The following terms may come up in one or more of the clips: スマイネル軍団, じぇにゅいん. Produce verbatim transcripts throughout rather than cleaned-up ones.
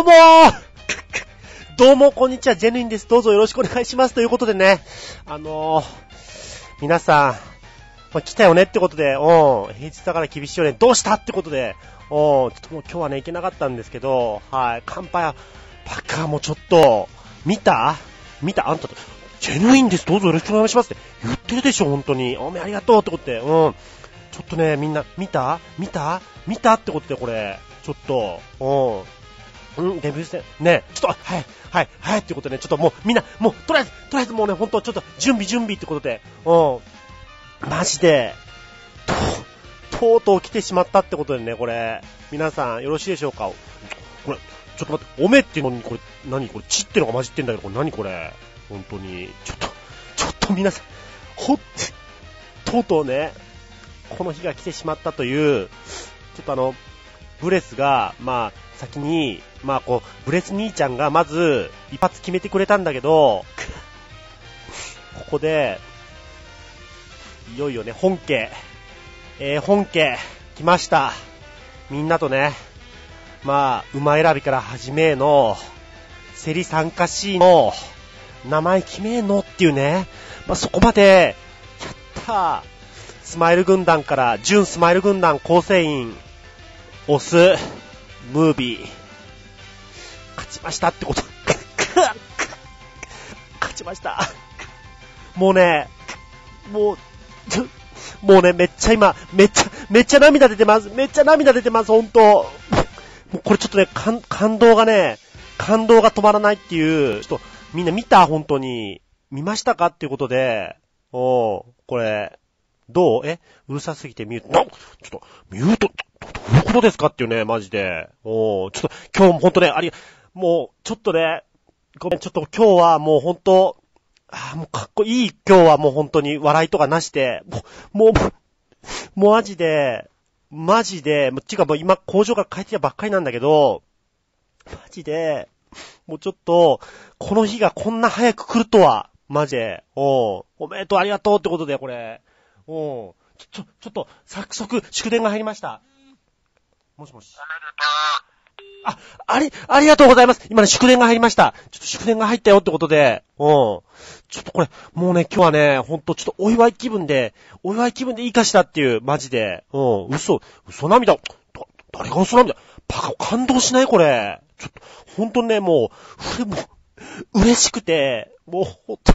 どうもーどうも、こんにちは、ジェヌインです。どうぞよろしくお願いします。ということでね、あのー、皆さん、まあ、来たよねってことで、うん、平日だから厳しいよね、どうしたってことで、うん、ちょっともう今日はね、行けなかったんですけど、はい、乾杯、バカもうちょっと、見た見たあんたと、ジェヌインです。どうぞよろしくお願いしますって言ってるでしょ、本当に。おめありがとうってことで、うん、ちょっとね、みんな、見た見た見たってことで、これ、ちょっと、うん。うん、デビュー戦ね、ちょっと、はい、はい、はい、ってことでね、ちょっともうみんな、もう、とりあえず、とりあえずもうね、ほんと、ちょっと、準備、準備ってことで、うん、マジで、と、とうとう来てしまったってことでね、これ、皆さん、よろしいでしょうか。これ、ちょっと待って、おめっていうのに、これ、何これ、ちってのが混じってんだけど、これ、何これ、ほんとに、ちょっと、ちょっと皆さん、ほって、とうとうね、この日が来てしまったという、ちょっとあの、ブレスが、まあ、先に、まあこう、ブレス兄ちゃんがまず、一発決めてくれたんだけど、ここで、いよいよね、本家、えー、本家、来ました。みんなとね、まあ、馬選びから始めーの、競り参加しーの、名前決めーのっていうね、まあそこまで、やったスマイル軍団から、純スマイル軍団構成員、オス、ムービー、勝ちましたってこと。勝ちました。もうね、もう、もうね、めっちゃ今、めっちゃ、めっちゃ涙出てます。めっちゃ涙出てます、ほんと。もうこれちょっとね、感、感動がね、感動が止まらないっていう、ちょっと、みんな見たほんとに。見ましたかっていうことで、おー、これ、どうえうるさすぎてミュート。なんちょっと、ミュート。どういうことですかっていうね、マジで。おー、ちょっと、今日もほんとね、あり、もう、ちょっとね、ごめん、ちょっと今日はもうほんと、あーもうかっこいい、今日はもうほんとに笑いとかなして、もう、もう、もうマジで、マジで、もう、てかもう今工場から帰ってきたばっかりなんだけど、マジで、もうちょっと、この日がこんな早く来るとは、マジで、おー、おめでとうありがとうってことで、これ、おー、ちょ、ちょっと、早速、祝電が入りました。もしもし。あ、あり、ありがとうございます。今ね、祝電が入りました。ちょっと祝電が入ったよってことで、うん。ちょっとこれ、もうね、今日はね、ほんとちょっとお祝い気分で、お祝い気分でいいかしたっていう、マジで。うん、嘘、嘘涙。だ、誰が嘘涙？バカ、感動しないこれ。ちょっと、ほんとね、もう、もう、嬉しくて、もう、ほんと、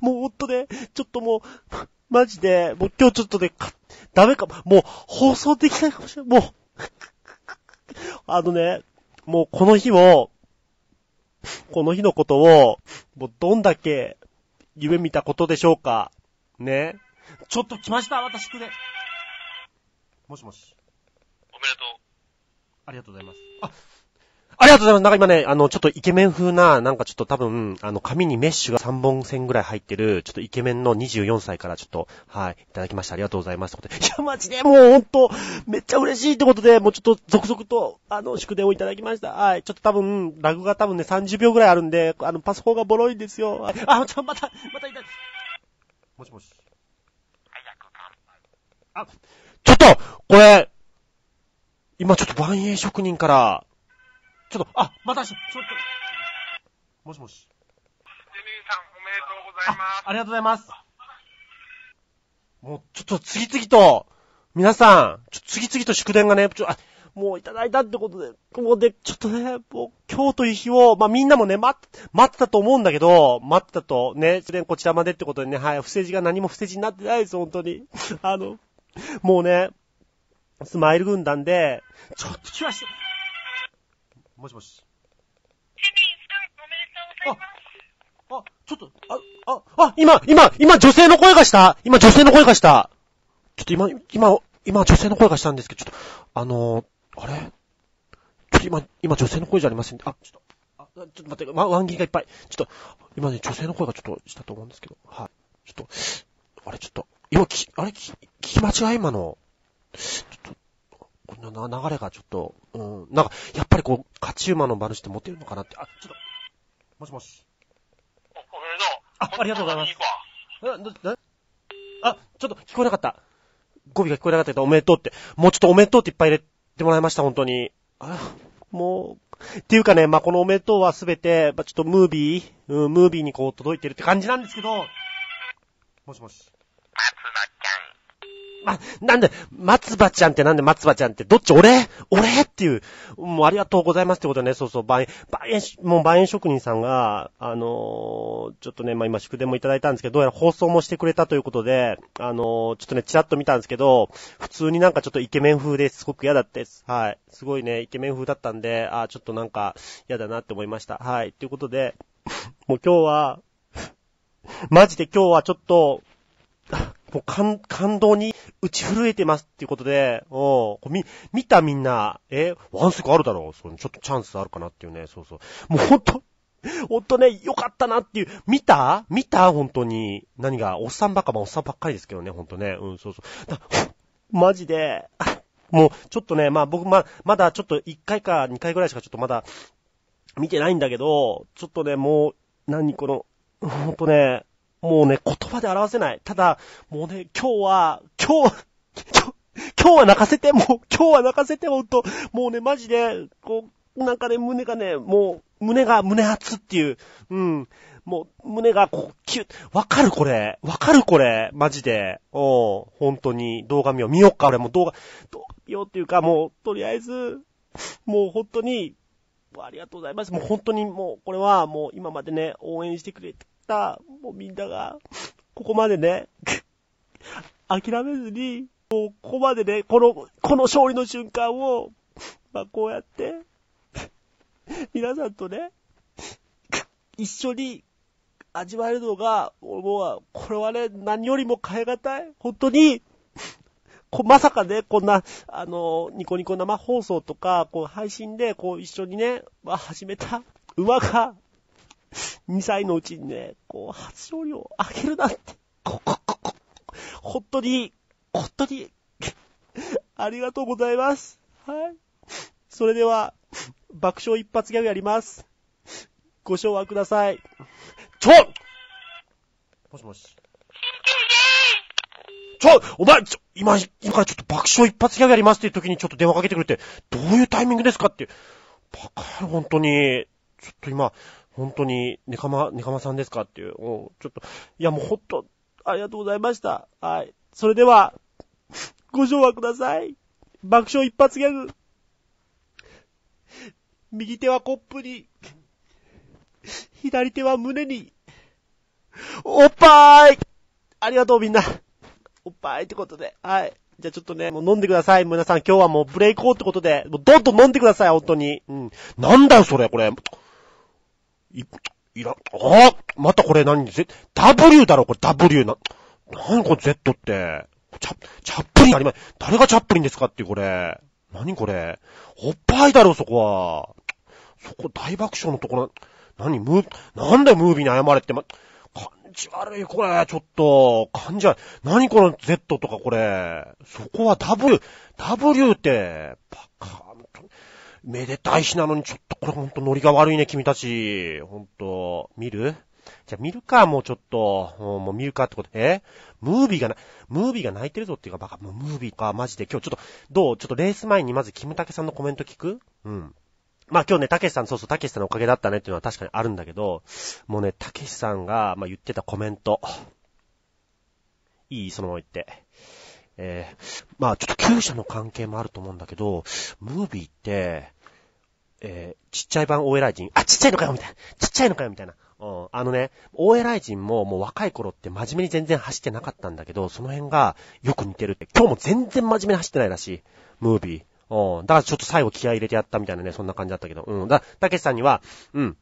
もうほんとね、ちょっともう、マジで、もう今日ちょっとね、ダメか、もう放送できないかもしれない。もう、あのね、もうこの日を、この日のことを、もうどんだけ夢見たことでしょうか。ね。ちょっと来ました、私くれ。もしもし。おめでとう。ありがとうございます。あ、ありがとうございます。なんか今ね、あの、ちょっとイケメン風な、なんかちょっと多分、あの、髪にメッシュがさんぼん線ぐらい入ってる、ちょっとイケメンのにじゅうよんさいからちょっと、はい、いただきました。ありがとうございます。いや、マジでもうほんと、めっちゃ嬉しいってことで、もうちょっと続々と、あの、祝電をいただきました。はい、ちょっと多分、ラグが多分ね、さんじゅうびょうぐらいあるんで、あの、パソコンがボロいんですよ。あ、ちょ、また、またいた。もしもし。あ、ちょっと、これ、今ちょっと万円職人から、ちょっと、あ、またし、ちょっと、もしもし。ジェニーさん、おめでとうございます。あ、ありがとうございます。もう、ちょっと次々と、皆さん、ちょっと次々と祝電がね、ちょ、あ、もういただいたってことで、もうで、ちょっとね、もう今日という日を、まあ、みんなもね、待って、待ってたと思うんだけど、待ってたと、ね、祝電こちらまでってことでね、はい、不正字が何も不正字になってないです、本当に。あの、もうね、スマイル軍団で、ちょっと、きわして、もしもし。ジェニーさん、おめでとうございます。あ、あ、ちょっと、あ、あ、あ、今、今、今女性の声がした。今女性の声がした。ちょっと今、今、今女性の声がしたんですけど、ちょっと、あのー、あれ？ちょっと今、今女性の声じゃありません。あ、ちょっと、あ、ちょっと待って、ワンギがいっぱい。ちょっと、今ね、女性の声がちょっとしたと思うんですけど、はい。ちょっと、あれちょっと、今き、あれき、聞き間違い今の。ちょっとこの流れがちょっと、うん、なんか、やっぱりこう、勝ち馬の馬主ってモテるのかなって、あ、ちょっと、もしもし。お、おめでとう。あ、ありがとうございます。な、な、あ、ちょっと聞こえなかった。語尾が聞こえなかったけど、おめでとうって、もうちょっとおめでとうっていっぱい入れてもらいました、本当に。あ、もう、っていうかね、まあ、このおめでとうはすべて、まあ、ちょっとムービー、うん、ムービーにこう届いてるって感じなんですけど、もしもし。ま、なんで、松葉ちゃんってなんで松葉ちゃんって、どっち俺俺っていう、もうありがとうございますってことね、そうそう、ばん、ばん、もうばん職人さんが、あのー、ちょっとね、まあ、今祝電もいただいたんですけど、どうやら放送もしてくれたということで、あのー、ちょっとね、チラッと見たんですけど、普通になんかちょっとイケメン風ですごく嫌だったです。はい。すごいね、イケメン風だったんで、あー、ちょっとなんか嫌だなって思いました。はい。ということで、もう今日は、マジで今日はちょっと、もう感、感動に打ち震えてますっていうことで、おう、み、見たみんな、え、ワンスクあるだろう、そう、ちょっとチャンスあるかなっていうね、そうそう。もうほんと、ほんとね、よかったなっていう、見た見た本当に。何が、おっさんばっか、まあ、おっさんばっかりですけどね、ほんとね、うん、そうそう。だマジで、もう、ちょっとね、まあ僕、ま、まだちょっといっかいかにかいぐらいしかちょっとまだ、見てないんだけど、ちょっとね、もう、何この、ほんとね、もうね、言葉で表せない。ただ、もうね、今日は、今日、今日、今日は泣かせて、もう、今日は泣かせて、ほんと、もうね、マジで、こう、なんかね、胸がね、もう、胸が、胸熱っていう、うん、もう、胸が、こう、キュッ、わかるこれ、わかるこれ、マジで、おう、ほんとに、動画見よう、見よっか、俺もう動画、どう見ようっていうか、もう、とりあえず、もうほんとに、ありがとうございます。もうほんとに、もう、これは、もう、今までね、応援してくれて、もうみんなが、ここまでね、諦めずに、もうここまでね、この、この勝利の瞬間を、まあこうやって、皆さんとね、一緒に味わえるのが、もう、これはね、何よりも変え難い。本当に、こまさかね、こんな、あの、ニコニコ生放送とか、こう配信で、こう一緒にね、まあ始めた馬が、にさいのうちにね、こう、初勝利をあげるなんて、こ、こ、こ、こ、本当に、本当に、ありがとうございます。はい。それでは、爆笑一発ギャグやります。ご唱和ください。ちょもしもし。ちょお前、ちょ今、今からちょっと爆笑一発ギャグやりますっていう時にちょっと電話かけてくれて、どういうタイミングですかって。バカやろ、本当に。ちょっと今、本当に、ネカマ、ネカマさんですかっていう。うん、ちょっと、いやもうほんと、ありがとうございました。はい。それでは、ご唱和ください。爆笑一発ギャグ。右手はコップに、左手は胸に、おっぱーい！ありがとうみんな。おっぱーいってことで、はい。じゃあちょっとね、もう飲んでください。皆さん今日はもうブレイクオーってことで、もうどんどん飲んでください、ほんとに。うん。なんだよそれ、これ。い、いら、ああまたこれ何 ?Z、W だろこれ W な、何これ Z って。チャ、チャップリンありません。誰がチャップリンですかってこれ。何これ。おっぱいだろそこは。そこ大爆笑のところな、何ムー、なんだよムービーに謝れってま、感じ悪いこれ、ちょっと。感じ悪い。何この Z とかこれ。そこは W、W って、バカ。めでたい日なのにちょっとこれほんとノリが悪いね君たち。ほんと、見る？じゃあ見るかもうちょっと。もう見るかってこと。え？ムービーがな、ムービーが泣いてるぞっていうかバカ。もうムービーかマジで今日ちょっと、どう？ちょっとレース前にまずキムタケさんのコメント聞く？うん。まあ今日ね、たけしさん、そうそう、たけしさんのおかげだったねっていうのは確かにあるんだけど、もうね、たけしさんが、まあ言ってたコメント。いい？そのまま言って。えー、まあちょっと旧社の関係もあると思うんだけど、ムービーって、えー、ちっちゃい版大偉人、あ、ちっちゃいのかよみたいな、ちっちゃいのかよみたいな。うん、あのね、大偉人ももう若い頃って真面目に全然走ってなかったんだけど、その辺がよく似てるって、今日も全然真面目に走ってないらしい、ムービー。うん、だからちょっと最後気合い入れてやったみたいなね、そんな感じだったけど、うん、だ、たけしさんには、うん。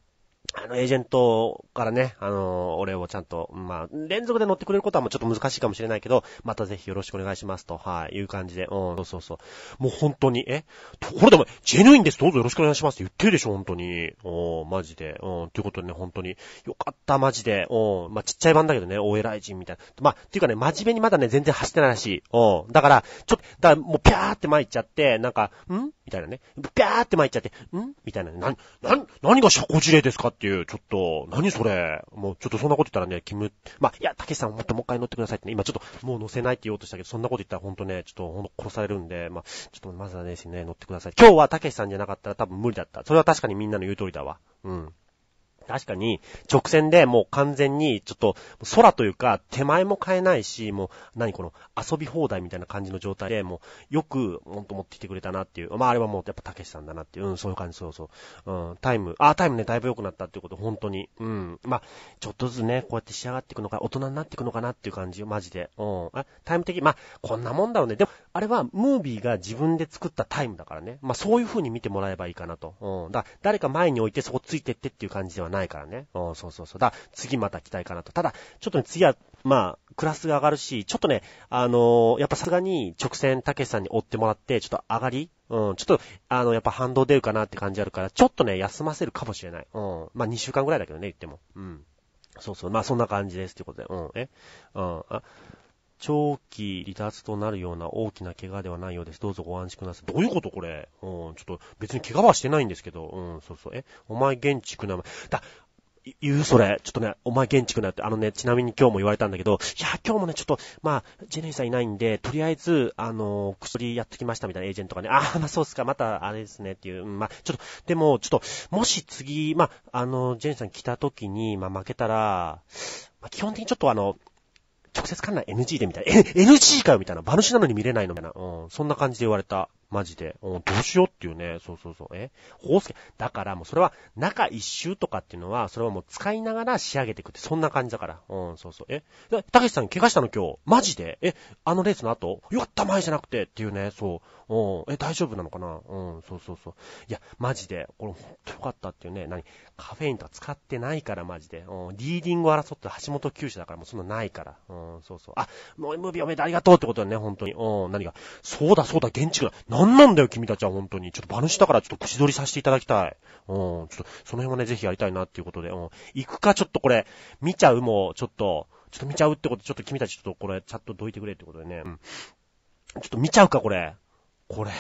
あの、エージェントからね、あのー、俺をちゃんと、まあ、連続で乗ってくれることはもうちょっと難しいかもしれないけど、またぜひよろしくお願いしますと、はい、いう感じで、うん、そうそうそう。もう本当に、え？これでも、ジェヌインです、どうぞよろしくお願いしますって言ってるでしょ、本当に。おー、マジで。うん、ということでね、本当に。よかった、マジで。うん、まあ、ちっちゃい版だけどね、お偉い人みたいな。まあ、っていうかね、真面目にまだね、全然走ってないらしい。うん、だから、ちょっと、だからもう、ぴゃーって前行っちゃって、なんか、ん？みたいなね。ぴゃーって前行っちゃって、ん？みたいなね。な、な、何が社交辞令ですかっていう、ちょっと、何それ。もうちょっとそんなこと言ったらね、キム、まあ、いや、たけしさんもっともう一回乗ってくださいってね、今ちょっともう乗せないって言おうとしたけど、そんなこと言ったらほんとね、ちょっとほんと殺されるんで、まあ、ちょっとまずはですね、乗ってください。今日はたけしさんじゃなかったら多分無理だった。それは確かにみんなの言う通りだわ。うん。確かに、直線でもう完全に、ちょっと、空というか、手前も変えないし、もう、何この、遊び放題みたいな感じの状態で、もう、よく、ほんと持ってきてくれたなっていう。まあ、あれはもう、やっぱ、たけしさんだなっていう。うん、そういう感じ、そうそう。うん、タイム、あ、タイムね、だいぶ良くなったっていうこと、本当に。うん。まあ、ちょっとずつね、こうやって仕上がっていくのか、大人になっていくのかなっていう感じ、マジで。うん。あ、タイム的、まあ、こんなもんだろうね。でも、あれは、ムービーが自分で作ったタイムだからね。まあ、そういう風に見てもらえばいいかなと。うん。だから、誰か前に置いて、そこついてってっていう感じではない。ないからね。うん、そうそうそう。だから次また期待かなと。ただ、ちょっとね、次は、まあ、クラスが上がるし、ちょっとね、あのー、やっぱさすがに直線たけしさんに追ってもらって、ちょっと上がりうん、ちょっと、あの、やっぱ反動出るかなって感じあるから、ちょっとね、休ませるかもしれない。うん。まあ、にしゅうかんぐらいだけどね、言っても。うん。そうそう。まあ、そんな感じです。ということで。うん。えうん。あ長期離脱となるような大きな怪我ではないようです。どうぞご安心ください。どういうことこれ。うん、ちょっと別に怪我はしてないんですけど。うん、そうそう。え、お前現地くなま、だ、言うそれ。ちょっとね、お前現地くなって、あのね、ちなみに今日も言われたんだけど、いや、今日もね、ちょっと、まあ、ジェネイさんいないんで、とりあえず、あの、薬やってきましたみたいなエージェントがね、あー、まあそうっすか、またあれですねっていう、まあ、ちょっと、でも、ちょっと、もし次、まあ、あの、ジェネイさん来た時に、まあ、負けたら、まあ、基本的にちょっとあの、直接観覧 エヌジー でみたいな。え、エヌジー かよみたいな。馬主なのに見れないのみたいな。うん。そんな感じで言われた。マジで。うん。どうしようっていうね。そうそうそう。えホースケ。だからもうそれは、中一周とかっていうのは、それはもう使いながら仕上げていくって、そんな感じだから。うん、そうそう。えたけしさん怪我したの今日。マジでえあのレースの後よかった前じゃなくてっていうね。そう。うん。え、大丈夫なのかなうん、そうそうそう。いや、マジで。これほんとよかったっていうね。何カフェインとか使ってないから、マジで。うん。リーディングを争って橋本厩舎だから、もうそんなないから。うん、そうそう。あ、もう エムブイ おめでありがとうってことだね、ほんとに。うん、何が。そうだそうだ、現地が。なんなんだよ、君たちは、本当に。ちょっと、馬主だから、ちょっと、口取りさせていただきたい。うん。ちょっと、その辺はね、ぜひやりたいな、っていうことで。うん。行くか、ちょっとこれ、見ちゃうも、ちょっと、ちょっと見ちゃうってこと、ちょっと君たち、ちょっとこれ、チャットどいてくれってことでね。うん。ちょっと見ちゃうか、これ。これ。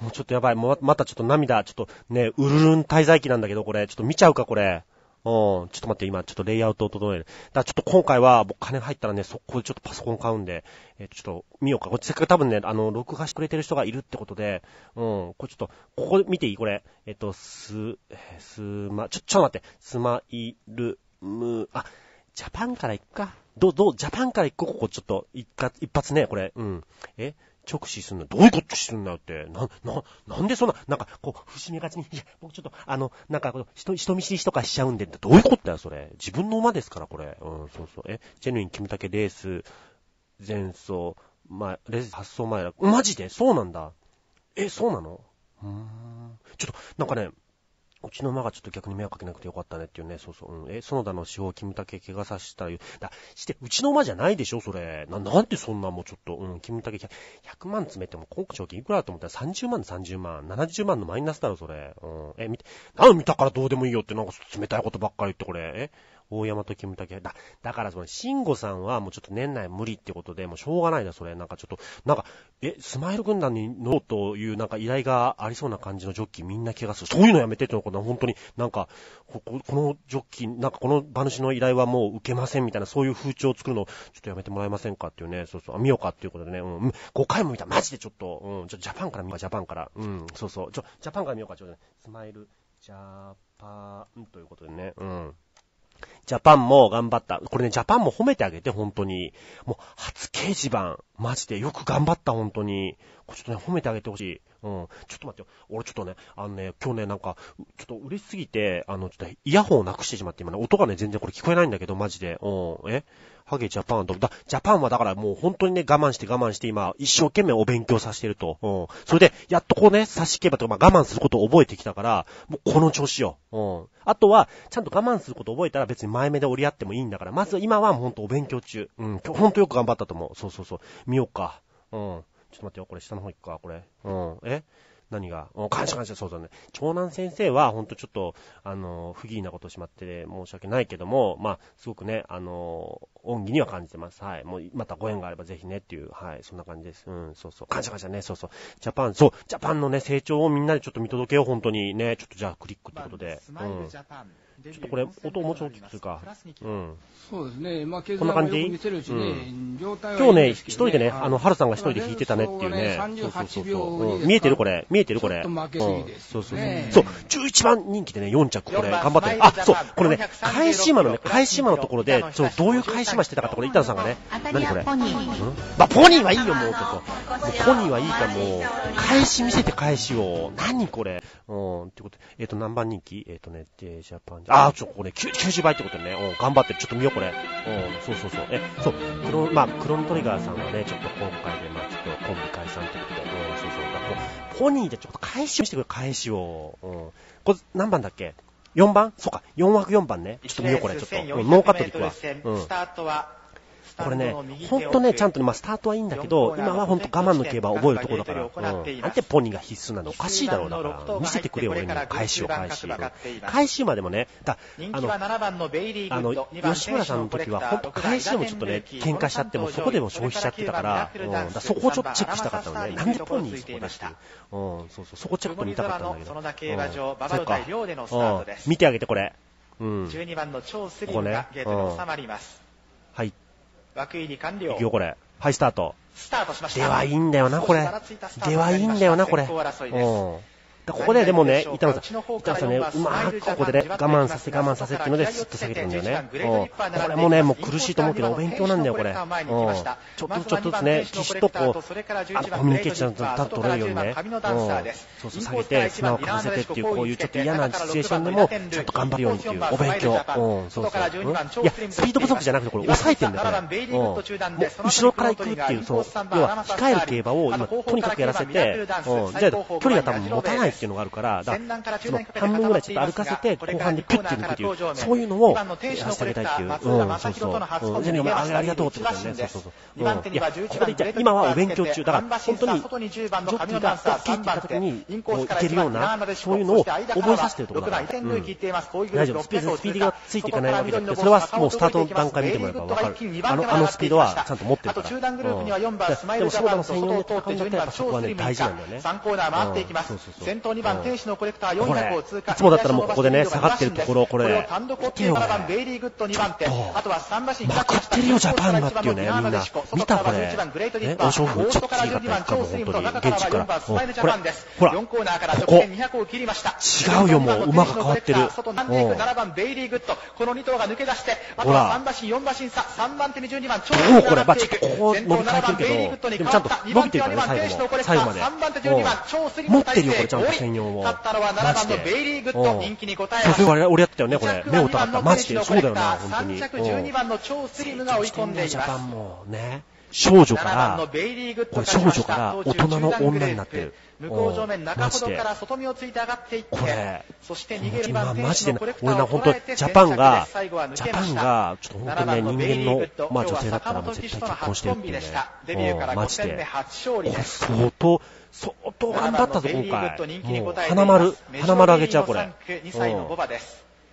もうちょっとやばい。もう、またちょっと涙、ちょっと、ね、うるるん滞在期なんだけど、これ。ちょっと見ちゃうか、これ。うん。ちょっと待って、今、ちょっとレイアウトを整える。だからちょっと今回は、僕金入ったらね、速攻でちょっとパソコン買うんで、えー、ちょっと見ようか。こっちせっかく多分ね、あの、録画してくれてる人がいるってことで、うん。これちょっと、ここ見ていいこれ。えっと、す、すま、ちょ、ちょっと待って。スマイル、む、あ、ジャパンから行くか。どう、どう、ジャパンから行くここちょっと、一発、一発ね、これ。うん。え直視すんな。どういうことすんなよって。な、な、なんでそんな、なんか、こう、伏し目がちに、いや、僕ちょっと、あの、なんか、人、人見知りとかしちゃうんで、どういうことだよ、それ。自分の馬ですから、これ。うん、そうそう。え、ジェヌイン、キムタケ、レース、前走、前、レース発走前だ。マジでそうなんだ。え、そうなのうーん。ちょっと、なんかね、うちの馬がちょっと逆に迷惑かけなくてよかったねっていうね、そうそう。うん、え、園田の司法、キムタケ、怪我させたら言う。だ、して、うちの馬じゃないでしょ、それ。な、なんでそんなもうちょっと、うん、キムタケ、ひゃくまん詰めても、今回賞金いくらだと思ったらさんじゅうまんでさんじゅうまん、ななじゅうまんのマイナスだろ、それ。うん、え、見て、なん見たからどうでもいいよって、なんか冷たいことばっかり言って、これ。え大山とキムタケ。だ、だからその、慎吾さんはもうちょっと年内無理ってことで、もうしょうがないな、それ。なんかちょっと、なんか、え、スマイル軍団に乗ろうというなんか依頼がありそうな感じのジョッキーみんな怪我する。そういうのやめてってのこの本当になんか、こ、このジョッキー、なんかこの馬主の依頼はもう受けませんみたいな、そういう風潮を作るのをちょっとやめてもらえませんかっていうね、そうそう、あ、見ようかっていうことでね、うん、ごかいも見た、マジでちょっと、うん、ちょ、ジャパンから見ようか、ジャパンから、うん、そうそう、ちょ、ジャパンから見ようか、ちょっとね、スマイル、ジャパンということでね、うん。ジャパンも頑張った。これね、ジャパンも褒めてあげて、本当に。もう、初掲示板。マジで、よく頑張った、本当に。これちょっとね、褒めてあげてほしい。うん。ちょっと待ってよ。俺ちょっとね、あのね、今日ね、なんか、ちょっと嬉しすぎて、あの、ちょっとイヤホンをなくしてしまって、今ね、音がね、全然これ聞こえないんだけど、マジで。うん。えハゲジャパンと、だ、ジャパンはだからもう本当にね、我慢して我慢して、今、一生懸命お勉強させてると。うん。それで、やっとこうね、差し競馬とか、まあ我慢することを覚えてきたから、もうこの調子よ。うん。あとは、ちゃんと我慢することを覚えたら、別に前目で折り合ってもいいんだから、まず今は本当お勉強中。うん。今日本当よく頑張ったと思う。そうそうそう。見ようか。うん。ちょっと待ってよ、これ下の方行くか、これ。うん。え何がうん、感謝感謝、そうだね。長男先生は、ほんとちょっと、あの、不義なことをしまって、申し訳ないけども、まあ、すごくね、あの、恩義には感じてます。はい。もう、またご縁があればぜひねっていう、はい。そんな感じです。うん、そうそう。感謝感謝ね、そうそう。ジャパン、そう、ジャパンのね、成長をみんなでちょっと見届けよう、ほんとにね、ちょっとじゃあクリックってことで。スマイルジャパン。うんちょっとこれ音をもうちょっと大きくするか、うん、そうですね、まあ、こんな感じ、ね、うん、今日ね一人でね、あの春さんが一人で弾いてたねっていうね、見えてるこれ見えてるこれ、うん、そうそうそう、そうじゅういちばん人気でねよん着これ頑張って、あそうこれね返し馬のね返し馬のところでちょっとどういう返し馬してたかってこれ板野さんがね、何これ、うん、まあ、ポニーはいいよもうちょっとポニーはいいかもう返し見せて返しを何これ、うんってことでえっ、ー、と何番人気えっ、ー、とねジャパンあーちょっとこれ、ね、きゅうじゅうばいってことでね、うん、頑張ってるちょっと見ようこれ、うん、そうそうそうえそうクロまあクロントリガーさんはねちょっと今回でまあちょっとコンビ解散ってことで、うん、そうそうだポニーでちょっと返しをしてくれ返しを、うん、これ何番だっけよんばんそうかよん枠よんばんねちょっと見ようこれちょっとノーカットでいくわ、うん、スタートはこれね、ほんとね、ちゃんと、まあ、スタートはいいんだけど、今はほんと我慢の競馬を覚えるところだから、うん、なんでポニーが必須なのおかしいだろうだから、見せてくれよ、俺に返しを返し。返し馬でもね、だあの、あの、吉村さんの時は、ほんと返しでもちょっとね、喧嘩しちゃっても、そこでも消費しちゃってたから、うん、だからそこをちょっとチェックしたかったのね、なんでポニーそこ出して、うん、そうそう、そこチェックにいたかったんだけど、うん、そうか、うん、見てあげてこれ、うん、ここね、うん、はい。枠入り完了。いくよこれ。はいスタート。スタートしました。ではいいんだよなこれ。ではいいんだよなこれ。うん。だここででもね板野さん、板野さんねうまくここでね我慢させ我慢させっていうのですっと下げてるんだよね。うん。これもねもう苦しいと思うけどお勉強なんだよこれ。うん。ちょっとずつちょっとですねきちっとこうあのコミュニケーションと取れるようにね。うん。そうそう下げて砂をかぶせてっていうこういうちょっと嫌なシチュエーションでもちょっと頑張るようにっていうお勉強。うん。そうそう。うん、いやスピード不足じゃなくてこれ抑えてんだから。うん。もう後ろから行くっていうそう要は控える競馬を今とにかくやらせて、うん。じゃあ距離が多分持たない。っていうのがあるから、だからその半分ぐらいちょっと歩かせて後半でピッて抜くっていうそういうのをやらせてあげたいっていう、うん、そうそう、うん、じゃあねお前ありがとうってことだよね、そうそうそう、うん、いやここでじゃ今はお勉強中だから本当にジョッキーが大きいって形にこういけるようなそういうのを覚えさせてるところだから、うん、大丈夫スピードスピーディーがついていかないわけじゃなくてそれはもうスタートの段階見てもらえば分かるあのあのスピードはちゃんと持ってるから、うん、でもそこだの専用の高いんだったらやっぱそこはね大事なんだよね、うん、そうそうそう先頭にばん天使のコレクターよんひゃくを通過いつもだったらもうここでね下がってるところこれななばんベイリーグッドにばん手あとはさんばんしにかかってるよジャパンがっていうねみんな見たこれねお勝負ちょっと強かったかも本当に現地からこれほらここ違うよもう馬が変わってるななばんベイリーグッドこのに頭が抜け出してあとはさんばんしよんばんし差さんばん手にじゅうにばん超人が上がっていく先頭ななばんベイリーグッドに変わったにばん手にばん天使のコレクターさんばん手じゅうにばん超スリムの体勢専用を勝ったのはななばんのベイリーグッド人気に応えます。そう俺やってたよねこれ目を疑ったマジでそうだよな本当に。さん着じゅうにばんの超スリムが追い込んでいます。少女からこれ少女から大人の女になってる。向こう正面中ほどから外見をついて上がっていってこれそして逃げる番手のコレクターを捉えてジャパンがジャパンがちょっと本当にね人間のまあ女性だったら絶対結婚してるっていうねマジで相当相当頑張ったぞ今回もう花丸花丸あげちゃうこれ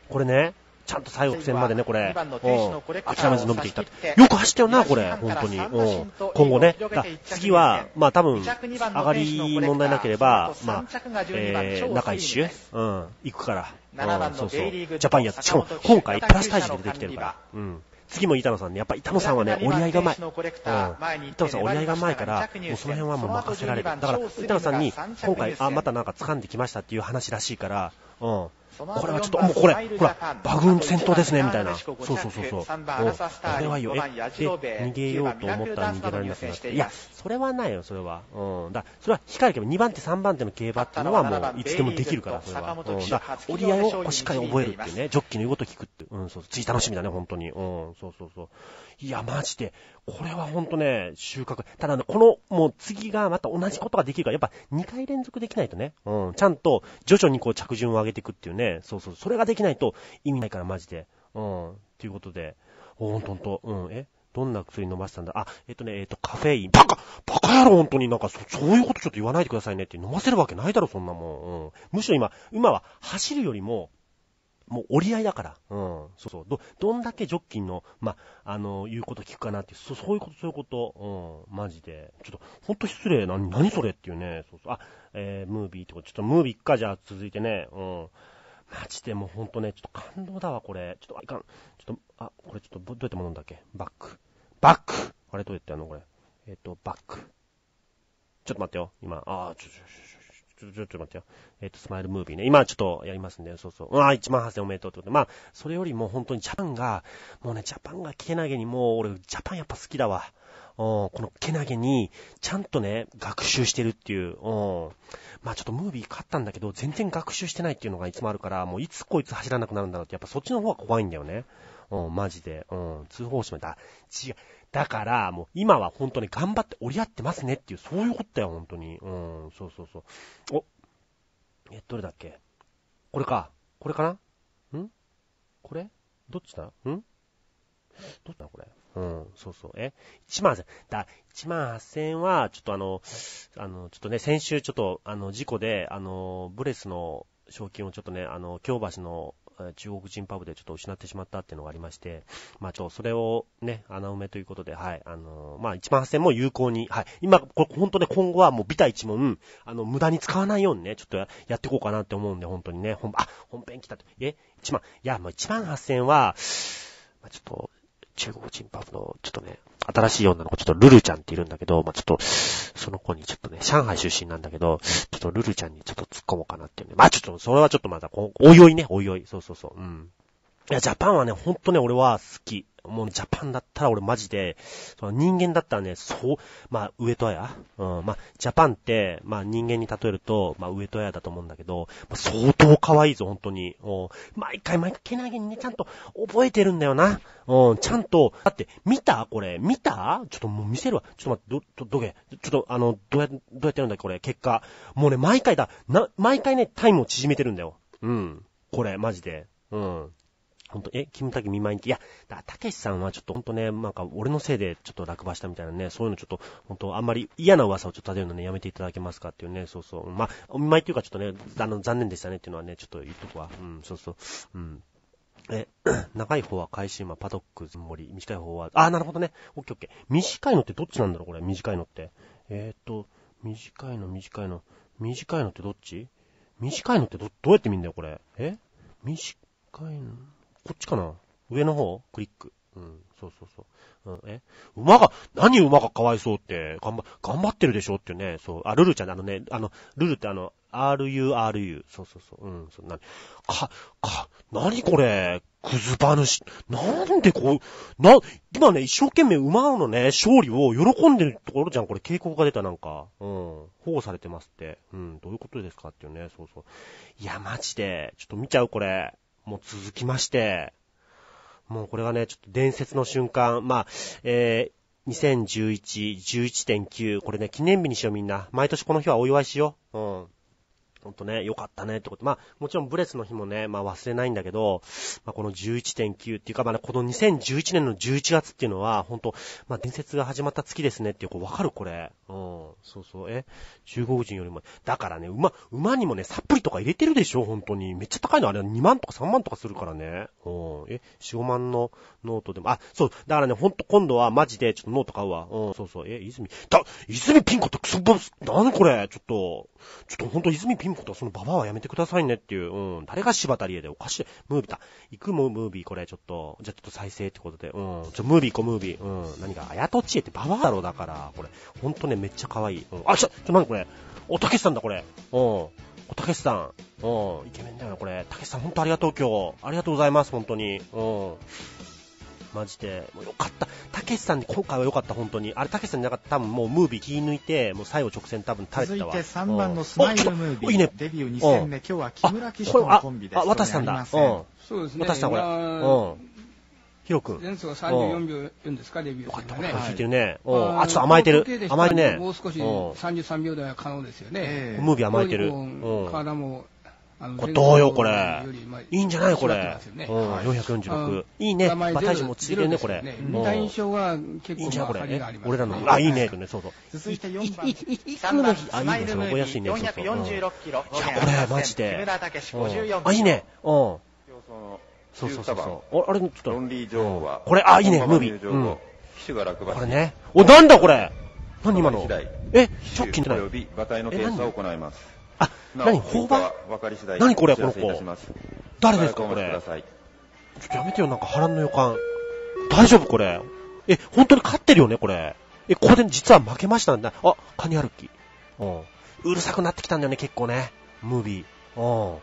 これねちゃんと最後戦までねこれ諦めず伸びていったよく走ったよなこれ本当に今後ねだ次はまあ多分上がり問題なければまあ、えー、中一周、うん、行くから、うん、そうそうジャパンやしかも今回プラス体重で出てきてるから、うん次も板野さんねやっぱ板野さんはね折り合いがうまい、うん、板野さん折り合いがうまいからもうその辺はもう任せられるだから板野さんに今回あまたなんか掴んできましたっていう話らしいからうんこれはちょっともうこれほら馬群戦闘ですねみたいなそうそうそうそうあれはいいよえ逃げようと思ったら逃げられなくなっていやそれはないよそれはうんだそれは控えればにばん手さんばん手の競馬っていうのはもういつでもできるからそれは、うん、だ折り合いをしっかり覚えるっていうねジョッキーの言うこと聞くってうんそう次楽しみだね本当にうんそうそうそういやマジでこれは本当ね収穫ただ、ね、このもう次がまた同じことができるからやっぱにかい連続できないとねうんちゃんと徐々にこう着順を上げていくっていうねそうそうそれができないと意味ないからマジでうんということでほんとんとうんえどんな薬飲ませたんだあえっとねえっとカフェインバカバカ野郎本当になんか そ, そういうことちょっと言わないでくださいねって飲ませるわけないだろそんなもん、うん、むしろ今馬は走るよりももう折り合いだから、うん、そうそう ど, どんだけジョッキーのまあの言うこと聞くかなってそ う, そういうことそういうこと、うん、マジでちょっと本当失礼な何それっていうねそうそうあ、えー、ムービーってことちょっとムービーかじゃあ続いてねうんマジでもうほんとね、ちょっと感動だわ、これ。ちょっと、あ、いかん。ちょっと、あ、これちょっと、どうやっても飲んだっけ？バック。バック！あれどうやってやるのこれ。えっと、バック。ちょっと待ってよ。今、あー、ちょ、ちょ、ちょ、ちょ、ちょ、ちょ、ちょ、待ってよ。えっと、スマイルムービーね。今ちょっとやりますんで、そうそう。あー、いちまんはっせんおめでとうってことで。まあ、それよりも本当にジャパンが、もうね、ジャパンがけなげに、もう俺、ジャパンやっぱ好きだわ。うん、このけなげに、ちゃんとね、学習してるっていう、うん。まあちょっとムービー買ったんだけど、全然学習してないっていうのがいつもあるから、もういつこいつ走らなくなるんだろうって、やっぱそっちの方が怖いんだよね。うん、マジで。うん、通報しまった。違う。だから、もう今は本当に頑張って折り合ってますねっていう、そういうことだよ、本当に。うん、そうそうそう。お、え、どれだっけ？これか。これかな？ん？これ？どっちだ？ん？どうだこれ。うん、そうそう。え ?いちまんはっせん。だ、いちまんはっせんは、ちょっとあの、あの、ちょっとね、先週ちょっと、あの、事故で、あの、ブレスの賞金をちょっとね、あの、京橋の中国人パブでちょっと失ってしまったっていうのがありまして、まあちょっとそれをね、穴埋めということで、はい、あの、まあいちまんはっせんも有効に、はい、今、これ本当ね、今後はもうビタ一文、あの、無駄に使わないようにね、ちょっとやっていこうかなって思うんで、本当にね、本、あ、本編来たと。え ?いちまん、いや、もういちまんはっせんは、まあちょっと、中国人パブの、ちょっとね、新しい女の子、ちょっとルルちゃんっているんだけど、まぁ、あ、ちょっと、その子にちょっとね、上海出身なんだけど、ちょっとルルちゃんにちょっと突っ込もうかなっていうね。まぁ、あ、ちょっと、それはちょっとまだ、おいおいね、おいおい。そうそうそう。うん。いや、ジャパンはね、ほんとね、俺は好き。もう、ジャパンだったら俺マジで、その人間だったらね、そう、まあ、上戸彩？うん、まあ、ジャパンって、まあ、人間に例えると、まあ、上戸彩だと思うんだけど、まあ、相当可愛いぞ、ほんとに。うん、毎回毎回けなげにね、ちゃんと覚えてるんだよな。うん、ちゃんと、だって、見た？これ、見た？ちょっともう見せるわ。ちょっと待って、ど、ど、どげ、ちょっと、あの、どうや、どうやってやるんだっけ、これ、結果。もうね、毎回だ、な、毎回ね、タイムを縮めてるんだよ。うん。これ、マジで。うん。ほんと、え、キムタキ見舞いに、いや、だ、たけしさんはちょっとほんとね、なんか俺のせいでちょっと落馬したみたいなね、そういうのちょっと、ほんとあんまり嫌な噂をちょっと立てるのね、やめていただけますかっていうね、そうそう。まあ、お見舞いっていうかちょっとね、あの、残念でしたねっていうのはね、ちょっと言っとくわ。うん、そうそう。うん。え、長い方は返し馬、パドック、森、短い方は、あ、なるほどね。オッケーオッケー。短いのってどっちなんだろうこれ、短いのって。えーっと、短いの、短いの、短いのってどっち短いのって ど, どうやって見んだよこれ。え短いのこっちかな？上の方？クリック。うん、そうそうそう。うん、え？馬が、何馬がかわいそうって、頑張、頑張ってるでしょってね、そう。あ、ルルちゃん、あのね、あの、ルルってあの、アールユーアールユー。そうそうそう。うん、そう、なに。か、か、なにこれ？くずばぬし、なんでこう、な、今ね、一生懸命馬のね、勝利を喜んでるところじゃん、これ警告が出たなんか、うん、保護されてますって。うん、どういうことですかっていうね、そうそう。いや、マジで、ちょっと見ちゃう、これ。もう続きまして、もうこれがね、ちょっと伝説の瞬間、まあ、えー、にせんじゅういち、じゅういってんきゅう、これね、記念日にしようみんな。毎年この日はお祝いしよう。うん。ほんとね、良かったねってこと。まあ、もちろんブレスの日もね、まあ忘れないんだけど、まあこの じゅういってんきゅう っていうか、まあね、このにせんじゅういちねんのじゅういちがつっていうのは、ほんと、まあ伝説が始まった月ですねっていう、こうわかるこれ。うん。そうそう。え？中国人よりも。だからね、馬、馬にもね、サプリとか入れてるでしょほんとに。めっちゃ高いの。あれはにまんとかさんまんとかするからね。うん。え？ よん、ごまんのノートでも。あ、そう。だからね、ほんと今度はマジでちょっとノート買うわ。うん。そうそう。え？泉。だ、泉ピン子ってクソボス。なにこれちょっと、ちょっとほんと泉ピン子ことそのババアはやめてくださいねっていう、うん、誰が柴田理恵でおかしい、ムービーだ、行くもムービーこれちょっと、じゃあちょっと再生ってことで、うん、ちょムービー行こうムービー、うん、何か、あやとちえってババアだろだから、これ、ほんとねめっちゃ可愛い、うん、あ、ちょ、ちょ、なんこれ、おたけしさんだこれ、うん、おたけしさん、うん、イケメンだよなこれ、たけしさんほんとありがとう今日、ありがとうございます本当に、うん。マジで。もうよかった。たけしさんに今回はよかった、本当に。あれ、たけしさんになかったら多分もうムービー切り抜いて、もう最後直線多分垂れてたわ。続いてさんばんのスマイルムービー。いいね。デビューにせんねん、今日は木村騎手のコンビです。あ、渡したんだ。うん。そうですね。渡したこれ。うん。ヒロ君。前走はさんじゅうよんびょうよんですか、デビュー。よかった、これ。引いてるね。うん。あ、ちょっと甘えてる。甘えるね。もう少しさんじゅうさんびょう台は可能ですよね。ムービー甘えてる。体も。これどうよこれいいんじゃないこれよんひゃくよんじゅうろくいいね馬体重もついてるねこれ見た印象は結構な張りがあります俺らのあいいねそうそう続いてよんばんさんばんスマイルムービーよんひゃくよんじゅうろくキロいやこれマジであいいねうんそうそうそうあれちょっとこれあいいねムービーこれねおなんだこれ何今のえ直近じゃないえ何あ、なに、ほうばんなにこれ、この子。誰ですかこれ。ちょっとやめてよ、なんか波乱の予感。大丈夫これ。え、本当に勝ってるよねこれ。え、ここで実は負けましたんだ。あ、カニ歩き。うん。うるさくなってきたんだよね、結構ね。ムービー。うん。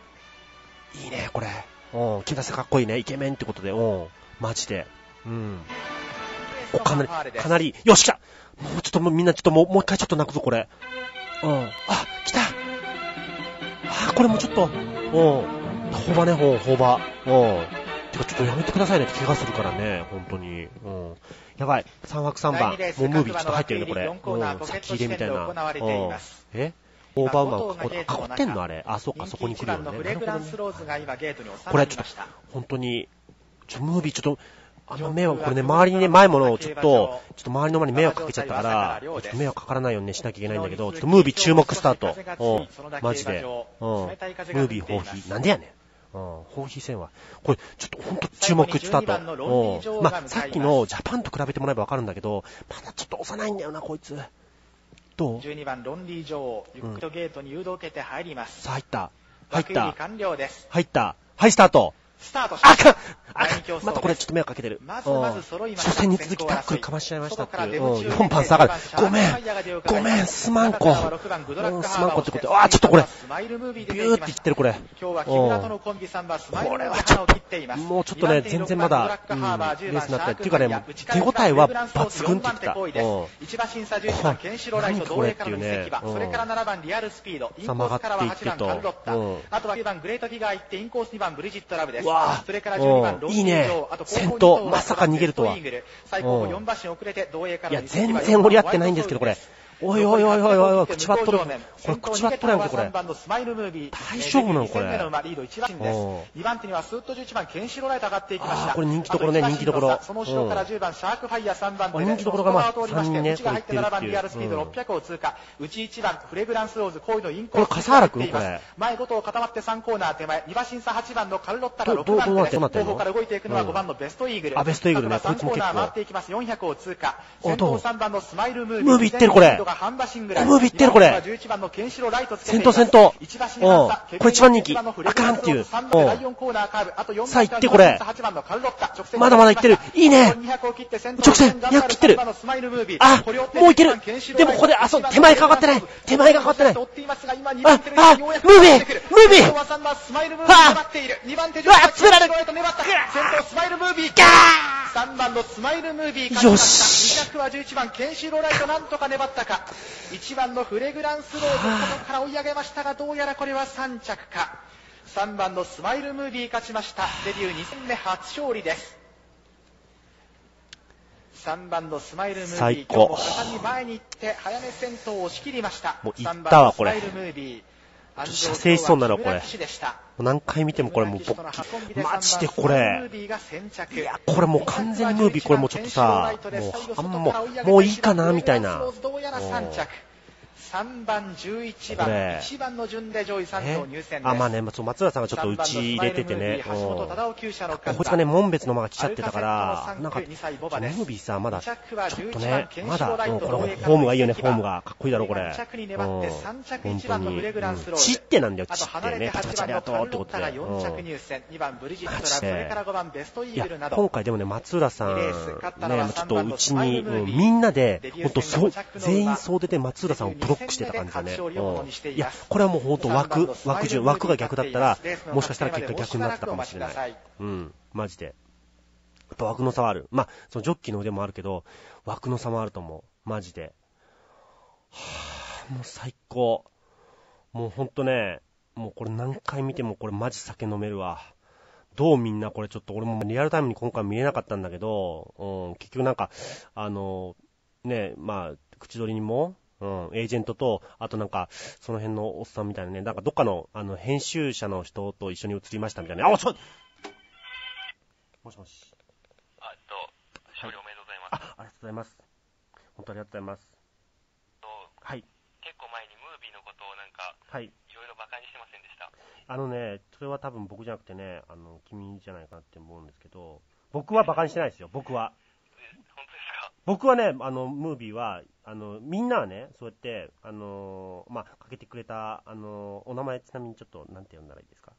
いいね、これ。うん。金田さんかっこいいね。イケメンってことで。うん。マジで。うん。かなり、かなり、よし、来た！もうちょっともうみんなちょっともう、もう一回ちょっと泣くぞ、これ。うん。あ、来た！あ、これもちょっと、うん。ほばね、ほう、ほば。うん。てかちょっとやめてくださいね、怪我するからね、本当に。うん。やばい、さん枠さんばん、もうムービーちょっと入ってるね、これ。うん、先入れみたいな。うん。え？オーバーウーマン、ここ、囲ってんのあれ。あ、そっか、そこに来るよね。なるほどね。これちょっと、本当に、ちょ、ムービーちょっと、あの迷惑、これね、周りにね、前ものをちょっと、ちょっと周りの前に迷惑かけちゃったから、ちょっと迷惑かからないようにね、しなきゃいけないんだけど、ちょっとムービー注目スタート。うん、マジで。うん。ムービー放棄。なんでやねん。うん、放棄戦は。これ、ちょっとほんと注目スタート。うん。まあ、さっきのジャパンと比べてもらえばわかるんだけど、まだちょっと幼いんだよな、こいつ。どう ?じゅうにばん、ロンリー女王、ユックとゲートに誘導を受けて入ります。さあ、入った。入った。入った。はい、スタート。スタートしました。あかん！あかん！またこれちょっと迷惑かけてる。まずまず揃いました。初戦に続きタックルかましちゃいましたっていう。うん、よんばん下がる。ごめん。ごめん、すまんこ。うん、すまんこってこと。あー、ちょっとこれ、ビューっていってるこれ。うん。これはちょっと、もうちょっとね、全然まだ、うん、レースになったり。っていうかね、手応えは抜群って言ってた。うん。何これっていうね。うん。さあ曲がっていってと。うん。あとはきゅうばんグレートギガー行って、インコースにばんブリジットラブです。わあ、いいね。先頭、まさか逃げるとは。いや、全然折り合ってないんですけど、これ。おいおいおいおいおい、口ばっとる。これ、口ばっとるやんけ、これ。大丈夫なの、これ。ああ、これ人気どころね、人気どころ。人気どころがまあ、さんにんね、入ってるっていう。これ、笠原くんこれ。ど, ど, どうなってるの？後方から動いていくのはごばんのベストイーグル。あ、ベストイーグルね。こっちも結構。よんひゃくを通過。先頭さんばんのスマイルムービー。ムービーいってるこれ。ムービーいってるこれ。先頭先頭。うん。これ一番人気。あかんっていう。うん。さあ行ってこれ。まだまだ行ってる。いいね。直線。いや、切ってる。あ、もういける。でもここで、あ、そう、手前が上がってない。手前が上がってない。あ、あ、ムービームービーああうわあ、詰められるよしさんばんのスマイルムービー勝ちました。デビューに戦目初勝利です。さんばんのスマイルムービー、今日も果敢に前に行って早め先頭を押し切りました。もう行ったわこれ。射精しそうなのこれ。何回見てもこれもうボッキ。マジでこれ。いや、これもう完全ムービー、これもうちょっとさ、もう、あんまもう、もういいかな、みたいな。さんばん、じゅういちばん、いちばんの順で上位さん頭入選です。あ、まあね、松浦さんがちょっと打ち入れててね。こっちがね、門別の馬が来ちゃってたから、なんか、ムービーさ、まだ、ちょっとね、まだ、このフォームがいいよね、フォームが。かっこいいだろ、これ。本当に。チッテなんだよ、チッテね。パチパチありがとうってことで。いや、今回でもね、松浦さん、ね、ちょっとうちに、みんなで、ほんと、全員総出で松浦さんをブロックしてた感じだね。うん、いや、これはもう本当枠、枠順、枠が逆だったら、もしかしたら結果逆になったかもしれない。うん、マジで。やっぱ枠の差はある。まあ、そのジョッキーの腕もあるけど、枠の差もあると思う。マジで。はぁ、もう最高。もうほんとね、もうこれ何回見てもこれマジ酒飲めるわ。どうみんなこれちょっと俺もリアルタイムに今回見れなかったんだけど、うん、結局なんか、あの、ね、まあ、口取りにも、うん、エージェントと、あとなんか、その辺のおっさんみたいなね、なんかどっかの、あの、編集者の人と一緒に映りましたみたいな、ね。あ、おしょもしもし。あ、どう勝利おめでとうございます。あ、ありがとうございます。本当にありがとうございます。はい。結構前にムービーのことをなんか、はい。いろいろ馬鹿にしてませんでした。あのね、それは多分僕じゃなくてね、あの、君じゃないかなって思うんですけど、僕は馬鹿にしてないですよ、僕は。僕はね、あの、ムービーは、あの、みんなはね、そうやって、あのー、まあ、かけてくれた、あのー、お名前、ちなみにちょっと、なんて呼んだらいいですか？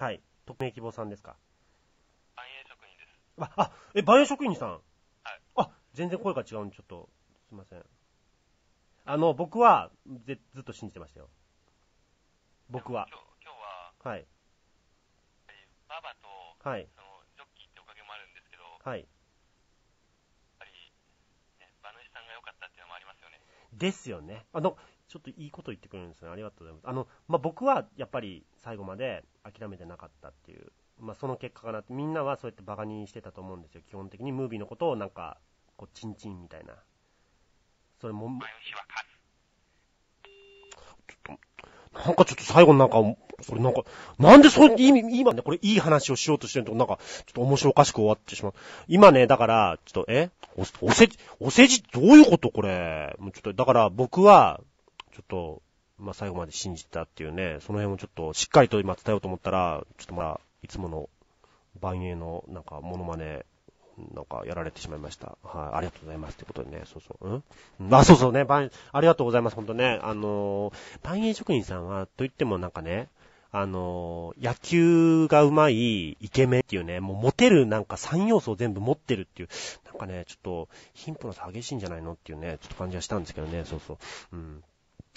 はい。匿名希望さんですか？万栄職員です。あ、あ、え、万栄職員さん。はい。あ、全然声が違うんで、ちょっと、すいません。あの、僕は、ぜ、ずっと信じてましたよ。僕は。今日、今日は、はい。ババと、はい。その、ジョッキーっておかげもあるんですけど、はい。ですよね。あの、ちょっといいこと言ってくれるんですね。ありがとうございます。あの、まあ、僕はやっぱり最後まで諦めてなかったっていう、まあ、その結果かなって、みんなはそうやってバカにしてたと思うんですよ。基本的にムービーのことをなんか、こう、チンチンみたいな。それも、ちょっと、なんかちょっと最後なんか、それなんか、なんでそう、今ね、これいい話をしようとしてると、なんか、ちょっと面白おかしく終わってしまう。今ね、だから、ちょっと、えお、おせじ、おせじ、どういうことこれ。もうちょっと、だから僕は、ちょっと、まあ、最後まで信じたっていうね、その辺をちょっと、しっかりと今伝えようと思ったら、ちょっとまだ、いつもの、万栄の、なんか、モノマネ、なんか、やられてしまいました。はい、ありがとうございます。ってことでね、そうそう、うんあ、そうそうね、万栄、ありがとうございます。ほんとね、あの、万栄職員さんは、といってもなんかね、あの、野球がうまいイケメンっていうね、もうモテるなんかさん要素を全部持ってるっていう、なんかね、ちょっと、貧富の差激しいんじゃないのっていうね、ちょっと感じはしたんですけどね、そうそう。うん。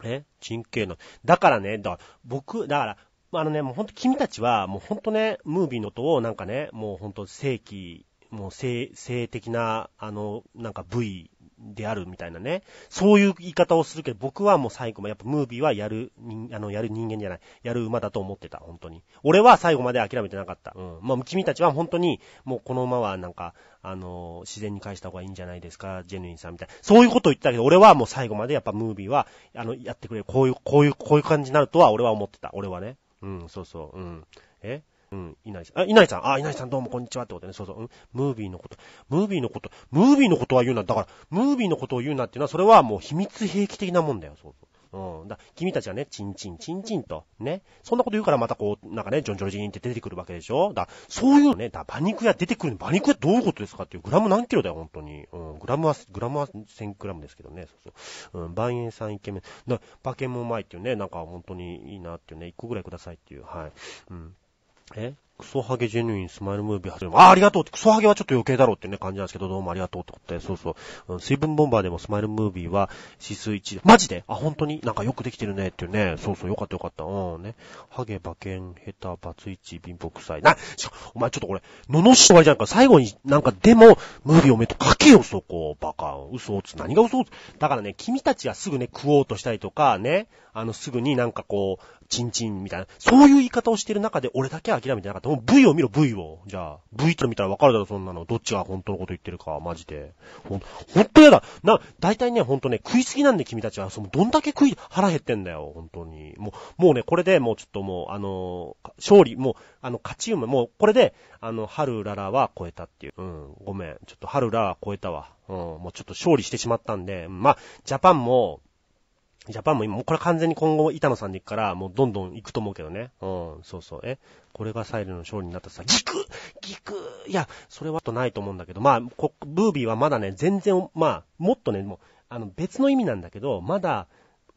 え神経の。だからね、だから僕、だから、あのね、もうほんと君たちは、もうほんとね、ムービーの音をなんかね、もうほんと正規、もう性、性的な、あの、なんか部位であるみたいなね。そういう言い方をするけど、僕はもう最後まで、やっぱムービーはやる、あの、やる人間じゃない。やる馬だと思ってた、本当に。俺は最後まで諦めてなかった。うん。まあ、君たちは本当に、もうこの馬はなんか、あの、自然に返した方がいいんじゃないですか、ジェヌインさんみたいな。そういうことを言ったけど、俺はもう最後までやっぱムービーは、あの、やってくれる。こういう、こういう、こういう感じになるとは俺は思ってた。俺はね。うん、そうそう、うん。えうん、いないさん。あ、いないさん。あ、いないさんどうもこんにちはってことね。そうそう。うん。ムービーのこと、ムービーのこと、ムービーのことは言うな。だから、ムービーのことを言うなっていうのは、それはもう秘密兵器的なもんだよ。そうそう。うん。だ君たちはね、チンチン、チンチンと、ね。そんなこと言うからまたこう、なんかね、ジョンジョルジーンって出てくるわけでしょ。だそういうのね、だ馬肉屋出てくる。馬肉屋どういうことですかっていう。グラム何キロだよ、本当に。うん。グラムは、グラムはせんグラムですけどね。そうそう。うん。万円さんイケメン。だバケモン前っていうね、なんか本当にいいなっていうね、いっこぐらいくださいっていう。はい。うん。えクソハゲジェヌインスマイルムービー始める。あ、ありがとうって。クソハゲはちょっと余計だろうってね感じなんですけど、どうもありがとうってことで。そうそう。うん、水分ボンバーでもスマイルムービーは指数いち。マジであ、本当になんかよくできてるねっていうね。そうそう。よかったよかった。うんね。ハゲ、馬券、ヘタ、バツイチ、貧乏臭い。な、お前ちょっとこれ、ののしとわりじゃんか。最後になんかでも、ムービーおめとかけよ、そこ。バカ。嘘をつ。何が嘘をつ。だからね、君たちはすぐね、食おうとしたりとか、ね。あの、すぐになんかこう、チンチンみたいな。そういう言い方をしてる中で、俺だけは諦めてなかった。もう V を見ろ、V を。じゃあ、V と見たらわかるだろ、そんなの。どっちが本当のこと言ってるか、マジで。ほん、ほんとやだ。な、大体ね、ほんとね、食いすぎなんで君たちは、その、どんだけ食い、腹減ってんだよ、ほんとに。もう、もうね、これでもうちょっともう、あの、勝利、もう、あの、勝ち馬、もう、これで、あの、春ララは超えたっていう。うん、ごめん。ちょっと春ララは超えたわ。うん、もうちょっと勝利してしまったんで、まあ、ジャパンも、ジャパンも今、もうこれ完全に今後、板野さんで行くから、もうどんどん行くと思うけどね。うん、そうそう。えこれがサイレンの勝利になったらさ、ギクギクいや、それはとないと思うんだけど、まあ、こブービーはまだね、全然、まあ、もっとね、もう、あの、別の意味なんだけど、まだ、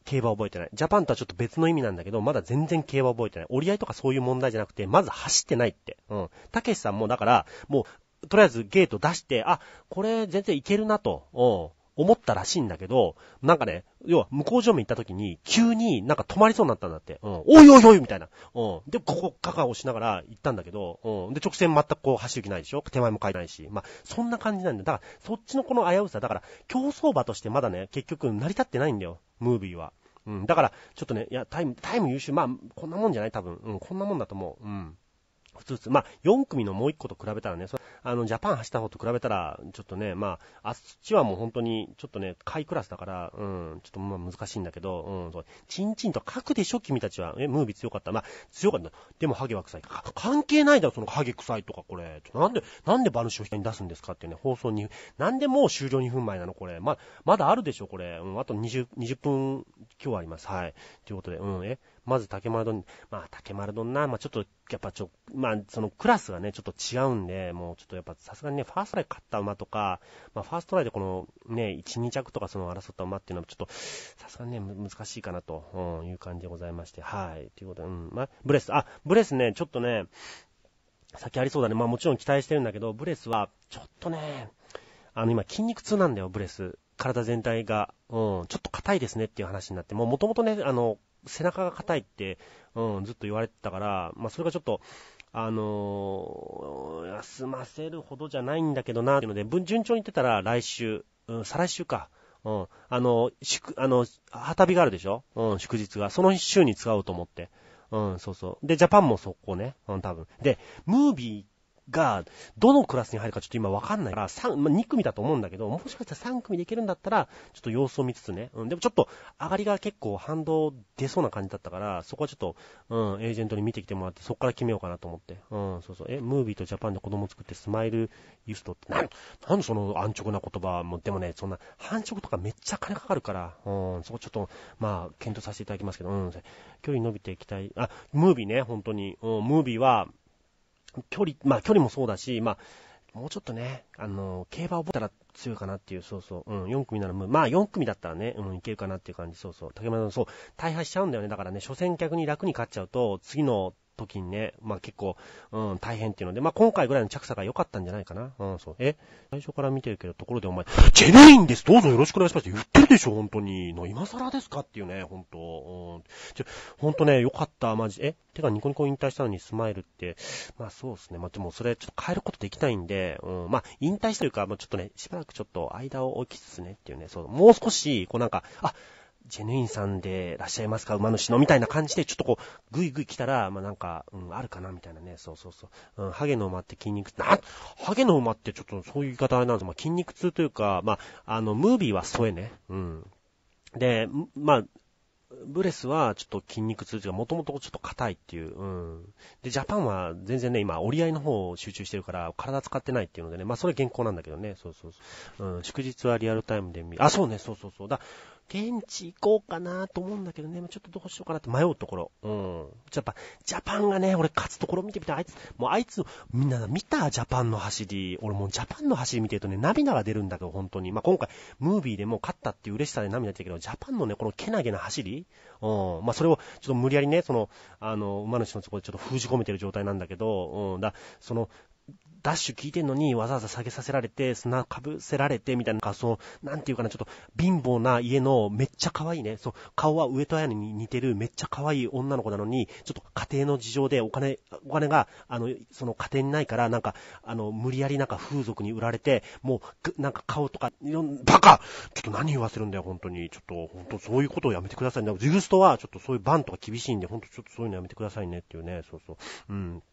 競馬覚えてない。ジャパンとはちょっと別の意味なんだけど、まだ全然競馬覚えてない。折り合いとかそういう問題じゃなくて、まず走ってないって。うん。たけしさんも、だから、もう、とりあえずゲート出して、あ、これ全然いけるなと。うん。思ったらしいんだけど、なんかね、要は、向こう上面行った時に、急になんか止まりそうになったんだって。うん。おいおいおいみたいな。うん。で、ここ、カカ押しながら行ったんだけど、うん。で、直線全くこう走る気ないでしょ？手前も変えないし。まあ、そんな感じなんだよ。だから、そっちのこの危うさ、だから、競走馬としてまだね、結局成り立ってないんだよ。ムービーは。うん。だから、ちょっとね、いや、タイム、タイム優秀。まあ、こんなもんじゃない多分。うん。こんなもんだと思う。うん。普通普通。まあ、よん組のもういっこと比べたらね、そあの、ジャパン走った方と比べたら、ちょっとね、まあ、あっちはもう本当に、ちょっとね、下位クラスだから、うん、ちょっとまあ難しいんだけど、うん、そう。チンチンと書くでしょ、君たちは。え、ムービー強かった。まあ、強かった。でも、ハゲは臭い。か関係ないだろ、そのハゲ臭いとか、これ。なんで、なんで馬主を人に出すんですかっていうね、放送に。なんでもう終了にふんまえなの、これ。まあ、まだあるでしょ、これ。うん、あとにじゅう、にじゅっぷん、今日あります。はい。ということで、うん、え。まず竹丸丼、まあ竹丸丼な、まあちょっとやっぱちょ、まあそのクラスがねちょっと違うんで、もうちょっとやっぱさすがにねファーストライ勝った馬とか、まあファーストライでこのねいち、に着とかその争った馬っていうのはちょっとさすがにね難しいかなという感じでございまして、はいということで、うん、まあブレス、あブレスねちょっとね先ありそうだね、まあもちろん期待してるんだけど、ブレスはちょっとねあの今筋肉痛なんだよブレス。体全体が、うん、ちょっと硬いですねっていう話になって、もう元々ね、あの、背中が硬いって、うん、ずっと言われてたから、まあ、それがちょっと、あのー、休ませるほどじゃないんだけどな、っていうので、順調に言ってたら来週、うん、再来週か、うん、あの、祝、あの、旗日があるでしょ、うん、祝日が。その週に使おうと思って。うん、そうそう。で、ジャパンも速攻ね、うん、多分。で、ムービー、が、どのクラスに入るかちょっと今わかんないから、さん、まあ、に組だと思うんだけど、もしかしたらさん組でいけるんだったら、ちょっと様子を見つつね。うん、でもちょっと、上がりが結構反動出そうな感じだったから、そこはちょっと、うん、エージェントに見てきてもらって、そこから決めようかなと思って。うん、そうそう。え、ムービーとジャパンで子供作ってスマイルユーストって、なん、なんでその安直な言葉も、でもね、そんな、繁殖とかめっちゃ金かかるから、うん、そこちょっと、まあ、検討させていただきますけど、うん、距離伸びていきたい。あ、ムービーね、本当に。うん、ムービーは、距離、まあ距離もそうだし、まあ、もうちょっとね、あの、競馬を覚えたら強いかなっていう、そうそう、うん、よん組なら、まあよん組だったらね、うん、いけるかなっていう感じ、そうそう、竹村さん、そう、大敗しちゃうんだよね、だからね、初戦逆に楽に勝っちゃうと、次の時にね、まあ結構、うん、大変っていうので、まあ今回ぐらいの着差が良かったんじゃないかな、うん、そう、え、最初から見てるけど、ところでお前、ジェネインです、どうぞよろしくお願いしますって言ってるでしょ、本当に、の今更ですかっていうね、本当、うん、ちょ、本当ね、良かった、マジ、え、てかニコニコ引退したのにスマイルって、まあそうですね。まあでもそれちょっと変えることできないんで、うん、まあ引退したというか、まあちょっとね、しばらくちょっと間を置きつつねっていうね、そう、もう少し、こうなんか、あ、ジェヌインさんでいらっしゃいますか馬主のみたいな感じで、ちょっとこう、ぐいぐい来たら、まあなんか、うん、あるかなみたいなね、そうそうそう。うん、ハゲの馬って筋肉痛、なハゲの馬ってちょっとそういう言い方なんです。まあ筋肉痛というか、まあ、あの、ムービーは添えね、うん。で、まあ、ブレスはちょっと筋肉痛がもともとちょっと硬いっていう、うん。で、ジャパンは全然ね、今、折り合いの方を集中してるから、体使ってないっていうのでね、まあ、それ現行なんだけどね、そうそうそう。うん、祝日はリアルタイムで見る。あ、そうね、そうそうそう。だ、現地行こうかなと思うんだけどね、ちょっとどうしようかなって迷うところ。うん。やっぱ、ジャパンがね、俺勝つところ見てみたい。あいつ、もうあいつ、みんな見たジャパンの走り。俺もうジャパンの走り見てるとね、涙が出るんだけど、本当に。まあ、今回、ムービーでもう勝ったっていう嬉しさで涙出たけど、ジャパンのね、このけなげな走り。うん、まあ、それをちょっと無理やりね、その、あの、馬主のところでちょっと封じ込めてる状態なんだけど、うん、だ、その、ダッシュ効いてんのにわざわざ下げさせられて、砂かぶせられてみたいな、なんかその、なんていうかな、ちょっと貧乏な家のめっちゃ可愛いね、そう、顔は上戸彩に似てるめっちゃ可愛い女の子なのに、ちょっと家庭の事情でお金、お金が、あの、その家庭にないから、なんか、あの、無理やりなんか風俗に売られて、もう、なんか顔とか、バカちょっと何言わせるんだよ、本当に。ちょっと、本当そういうことをやめてくださいね。ジグストはちょっとそういうバンとか厳しいんで、本当ちょっとそういうのやめてくださいねっていうね、そうそう。うん。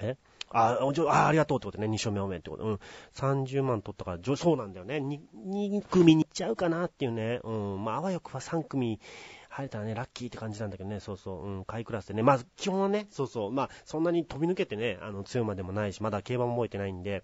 えああ、ありがとうってことね。に勝目おめってこと。うん。さんじゅうまん取ったから、そうなんだよね。に、に組に行っちゃうかなっていうね。うん。まあ、あわよくはさん組入れたらね、ラッキーって感じなんだけどね。そうそう。うん。下位クラスでね。まあ、基本はね、そうそう。まあ、そんなに飛び抜けてね、あの、強いまでもないし、まだ競馬も覚えてないんで、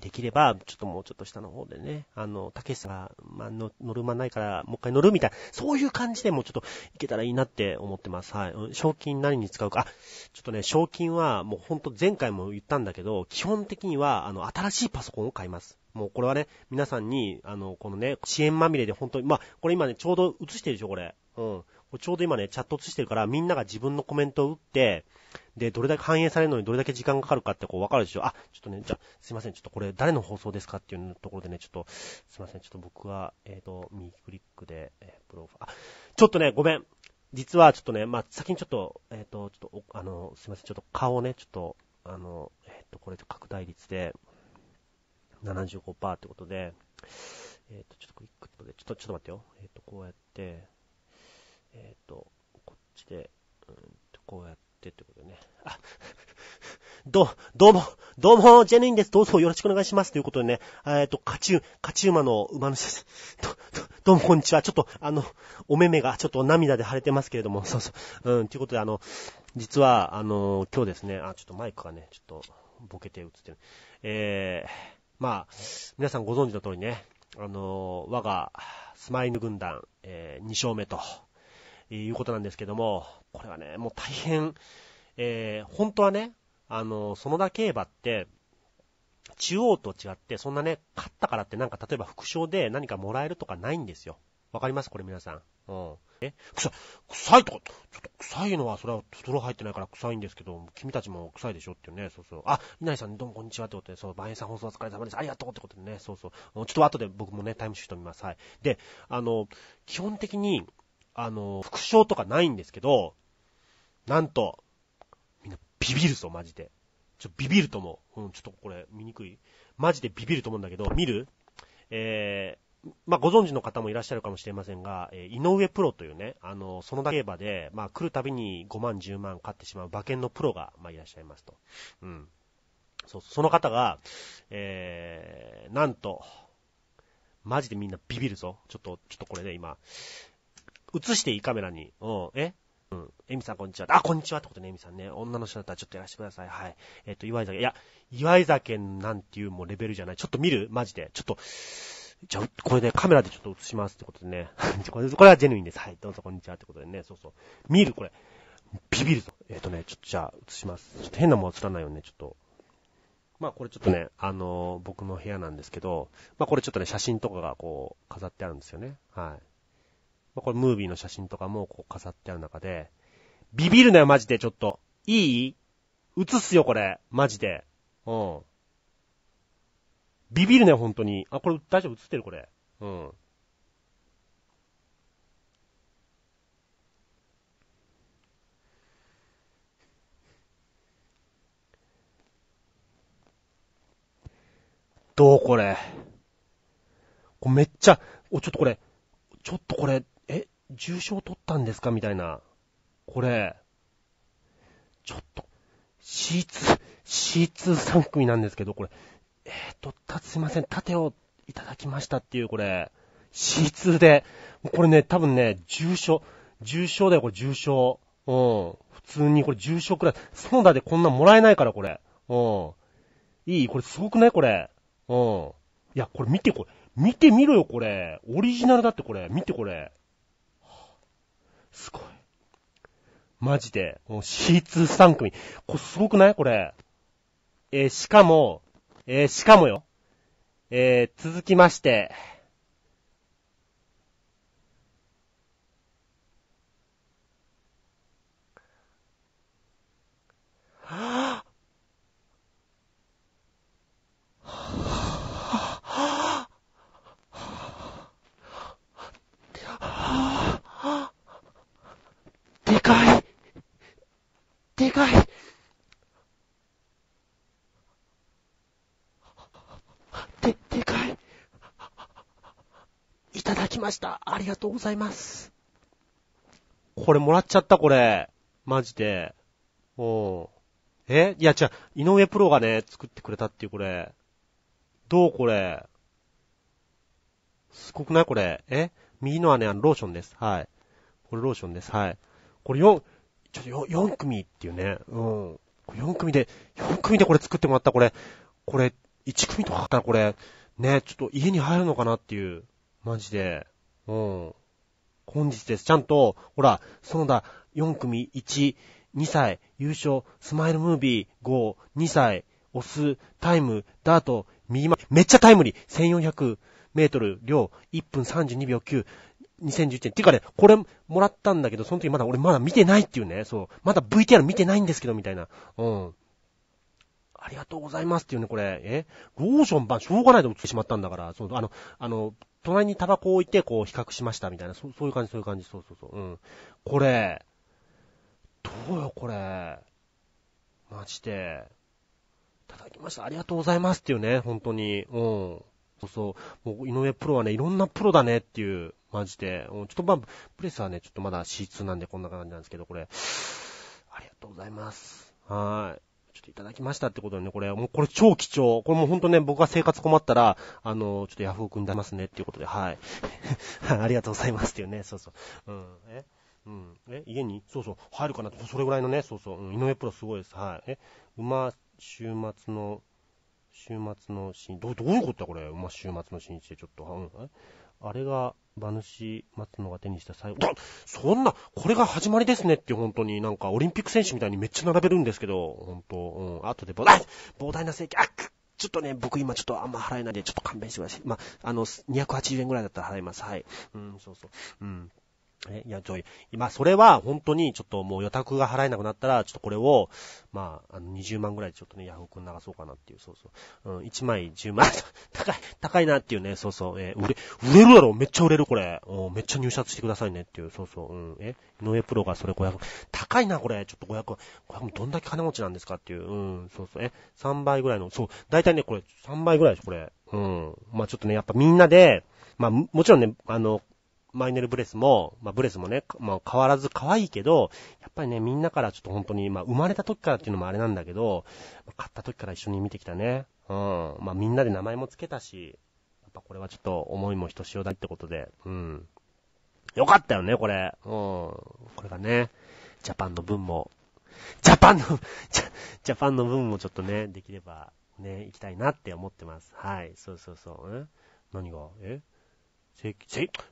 できれば、ちょっともうちょっと下の方でね、あの、たけしさんが、まあの、乗る間ないから、もう一回乗るみたいな、そういう感じでもうちょっといけたらいいなって思ってます。はい。賞金何に使うか。あ、ちょっとね、賞金はもうほんと前回も言ったんだけど、基本的には、あの、新しいパソコンを買います。もうこれはね、皆さんに、あの、このね、支援まみれで本当に、まあ、これ今ね、ちょうど映してるでしょ、これ。うん。ちょうど今ね、チャット映してるから、みんなが自分のコメントを打って、で、どれだけ反映されるのにどれだけ時間かかるかってこう分かるでしょ。あ、ちょっとね、じゃあ、すいません、ちょっとこれ誰の放送ですかっていうところでね、ちょっと、すいません、ちょっと僕は、えっと、右クリックで、えー、プロファ、あ、ちょっとね、ごめん。実はちょっとね、まあ、先にちょっと、えっと、ちょっと、あの、すいません、ちょっと顔をね、ちょっと、あの、えっと、これ拡大率で、ななじゅうごパーセント ってことで、えっと、ちょっとクリックって、ちょっと、ちょっと待ってよ。えっと、こうやって、えっと、こっちで、うんと、こうやって、ってことね。あ、ど、どうも、どうも、ジェヌインです。どうぞよろしくお願いします。ということでね、えっと、カチュ、カチュ馬の馬主です。ど、ど、どうもこんにちは。ちょっと、あの、お目目がちょっと涙で腫れてますけれども、そうそう。うん、ということで、あの、実は、あの、今日ですね、あ、ちょっとマイクがね、ちょっと、ボケて映ってる。えー、まあ、皆さんご存知の通りね、あの、我が、スマイル軍団、えー、に勝目と、いうことなんですけども、これはね、もう大変、えー、本当はね、あの、園田競馬って、中央と違って、そんなね、勝ったからってなんか例えば副賞で何かもらえるとかないんですよ。わかりますこれ皆さん。うん。え、臭い、臭いとか、ちょっと臭いのはそれはストロー入ってないから臭いんですけど、君たちも臭いでしょっていうね、そうそう。あ、稲井さんどうもこんにちはってことで、そう、万円さん放送お疲れ様です。ありがとうってことでね、そうそう。ちょっと後で僕もね、タイムシフト見ます。はい。で、あの、基本的に、あの、副賞とかないんですけど、なんと、みんなビビるぞ、マジで。ちょっとビビると思う。うん、ちょっとこれ見にくい。マジでビビると思うんだけど、見る？えー、まあ、ご存知の方もいらっしゃるかもしれませんが、えー、井上プロというね、あの、園田競馬で、まあ、来るたびにごまんじゅうまん勝ってしまう馬券のプロが、まあ、いらっしゃいますと。うん。そう、その方が、えー、なんと、マジでみんなビビるぞ。ちょっと、ちょっとこれね、今、映していいカメラに、うん、え？うん。エミさんこんにちは。あ、こんにちはってことね、エミさんね。女の人だったらちょっとやらせてください。はい。えっと、祝い酒。いや、祝い酒なんていうもうレベルじゃない。ちょっと見る？マジで。ちょっと、じゃあ、これね、カメラでちょっと映しますってことでね。これはジェヌインです。はい。どうぞこんにちはってことでね。そうそう。見る？これ。ビビるぞ。えっとね、ちょっとじゃあ、映します。ちょっと変なもん映らないよね、ちょっと。まあ、これちょっとね、あのー、僕の部屋なんですけど、まあ、これちょっとね、写真とかがこう、飾ってあるんですよね。はい。これムービーの写真とかもこう飾ってある中で、ビビるなよマジでちょっと。いい？映すよこれ。マジで。うん。ビビるなよ本当に。あ、これ大丈夫映ってるこれ。うん。どうこれ。これめっちゃ、お、ちょっとこれ、ちょっとこれ、重賞取ったんですかみたいな。これ、ちょっと、シーツー、シーツーさん 組なんですけど、これ、えーと、た、すいません、盾をいただきましたっていう、これ、シーツー で、これね、多分ね、重賞、重賞だよ、これ重賞。うん。普通にこれ重賞くらい、園田でこんなんもらえないから、これ。うん。いい？これすごくない？これ。うん。いや、これ見て、これ、見てみろよ、これ。オリジナルだって、これ。見て、これ。すごい。マジで。もう シーツーさん 組。これすごくない？これ。えー、しかも、えー、しかもよ。えー、続きまして。はぁ、あ、はぁ、あ、はぁ、あ、はぁ、あ、はぁ、あ、でかい。でかい。で、でかい。いただきました。ありがとうございます。これもらっちゃった、これ。マジで。おう。え？いや、違う。井上プロがね、作ってくれたっていう、これ。どうこれ。すごくないこれ。え？右のはね、あの、ローションです。はい。これローションです。はい。これよん、ちょっと 4, 4組っていうね。うん。よん組で、よん組でこれ作ってもらった。これ、これ、いち組とかだったらこれ、ね、ちょっと家に入るのかなっていう。マジで。うん。本日です。ちゃんと、ほら、園田よん組いち、にさい、優勝、スマイルムービーご、にさい、オス、タイム、ダート、右ま、めっちゃタイムリー。せんよんひゃくメートル、量、いっぷんさんじゅうにびょうきゅう。にせんじゅういちねん。っていうかね、これもらったんだけど、その時まだ俺まだ見てないっていうね、そう。まだ ブイティーアール 見てないんですけど、みたいな。うん。ありがとうございますっていうね、これ。え？ローション版、しょうがないで映ってしまったんだから、その、あの、あの、隣にタバコを置いて、こう、比較しました、みたいな。そ、そういう感じ、そういう感じ、そうそうそう。うん。これ、どうよ、これ。マジで。いただきました。ありがとうございますっていうね、本当に。うん。そうそう。もう、井上プロはね、いろんなプロだねっていう。マジで。ちょっとまあ、プレスはね、ちょっとまだ シーツー なんでこんな感じなんですけど、これ。ありがとうございます。はーい。ちょっといただきましたってことでね、これ、もうこれ超貴重。これもうほんとね、僕が生活困ったら、あの、ちょっとヤフオクに出ますねっていうことで、はい。ありがとうございますっていうね、そうそう。うん。え？うん。え？家に？そうそう。入るかな？それぐらいのね、そうそう。うん、井上プロすごいです。はい。え？馬、週末の、週末の新、どう、どういうことだこれ？馬、週末の新一でちょっと、うん。あれが、馬主松野が手にした最後、そんなこれが始まりですねって、本当になんかオリンピック選手みたいにめっちゃ並べるんですけど、本当、うん、後で膨大膨大な請求、あっちょっとね、僕今ちょっとあんま払えないんでちょっと勘弁してください。まあ、あのにひゃくはちじゅうえんぐらいだったら払います。はい、うん、そうそう、うん、え、いや、ちょい、まあ、それは本当にちょっともう予託が払えなくなったら、ちょっとこれを、まあ、あの、にじゅうまんぐらいちょっとね、ヤフオクに流そうかなっていう、そうそう。うん、いちまいじゅうまん、高い、高いなっていうね、そうそう、えー、売れ、売れるだろ、めっちゃ売れるこれ、お、めっちゃ入札してくださいねっていう、そうそう、うん、え、井上プロがそれごひゃく、高いなこれ、ちょっとごひゃく、ごひゃくどんだけ金持ちなんですかっていう、うん、そうそう、え、さんばいぐらいの、そう、だいたいね、これ、さんばいぐらいでしょ、これ、うん、まあ、ちょっとね、やっぱみんなで、まあ、もちろんね、あの、マイネルブレスも、まあブレスもね、まあ変わらず可愛いけど、やっぱりね、みんなからちょっと本当に、まあ生まれた時からっていうのもあれなんだけど、買った時から一緒に見てきたね。うん。まあみんなで名前もつけたし、やっぱこれはちょっと思いもひとしおだってことで、うん。よかったよね、これ。うん。これがね、ジャパンの分も、ジャパンのジャ、ジャパンの分もちょっとね、できればね、行きたいなって思ってます。はい。そうそうそう。え？何が？え？請求、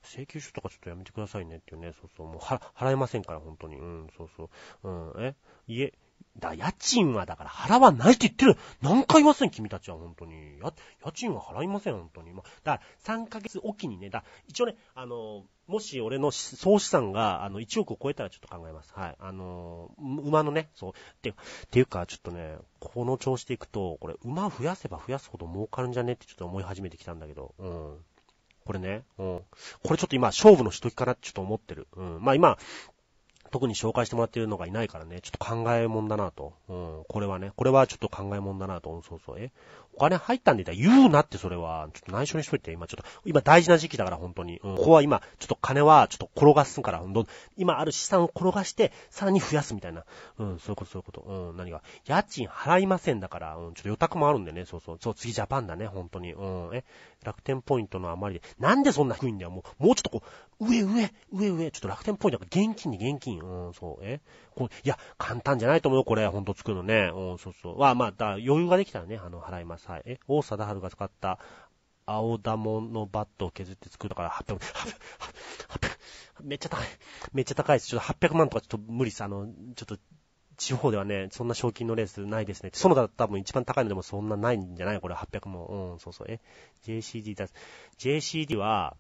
請求書とかちょっとやめてくださいねっていうね、そうそう、もうは払えませんから、本当に。うん、そうそう。うん、え、家、だ、家賃はだから払わないって言ってる。何回言わせん、君たちは、本当に。や、家賃は払いません、本当に。まあ、だから、さんかげつおきにね、だ、一応ね、あの、もし俺の総資産が、あの、いちおくを超えたらちょっと考えます。はい。あの、馬のね、そう。って、っていうか、ちょっとね、この調子でいくと、これ、馬増やせば増やすほど儲かるんじゃねってちょっと思い始めてきたんだけど、うん。これね、うん。これちょっと今、勝負のしときかなってちょっと思ってる。うん。まあ今、特に紹介してもらってるのがいないからね、ちょっと考えもんだなと。うん。これはね、これはちょっと考えもんだなと。うん、そうそう。え？お金入ったんで言ったら言うなって、それは。ちょっと内緒にしといて、今ちょっと、今大事な時期だから、本当に。うん。ここは今、ちょっと金はちょっと転がすから、今ある資産を転がして、さらに増やすみたいな。うん、そういうこと、そういうこと。うん、何が。家賃払いませんだから、うん、ちょっと予託もあるんでね、そうそう。そう、次ジャパンだね、本当に。うん、え？楽天ポイントの余りで、なんでそんな低いんだよ、もう、もうちょっとこう、上上、上上、ちょっと楽天ポイントが現金に現金、うん、そう、え？こう、いや、簡単じゃないと思うよ、これ、ほんと作るのね、うん、そうそう。まあまあ、だ余裕ができたらね、あの、払います。はい。え、王貞治が使った、青ダモのバットを削って作るだから、はっぴゃくまん、はっぴゃく、はっぴゃく、めっちゃ高い、めっちゃ高いです。ちょっとはっぴゃくまんとかちょっと無理です。あの、ちょっと、地方ではね、そんな賞金のレースないですね。その他多分一番高いのでもそんなないんじゃない？これはっぴゃくもん。うん、そうそう。え、ジェーシーディー だ。ジェーシーディー は、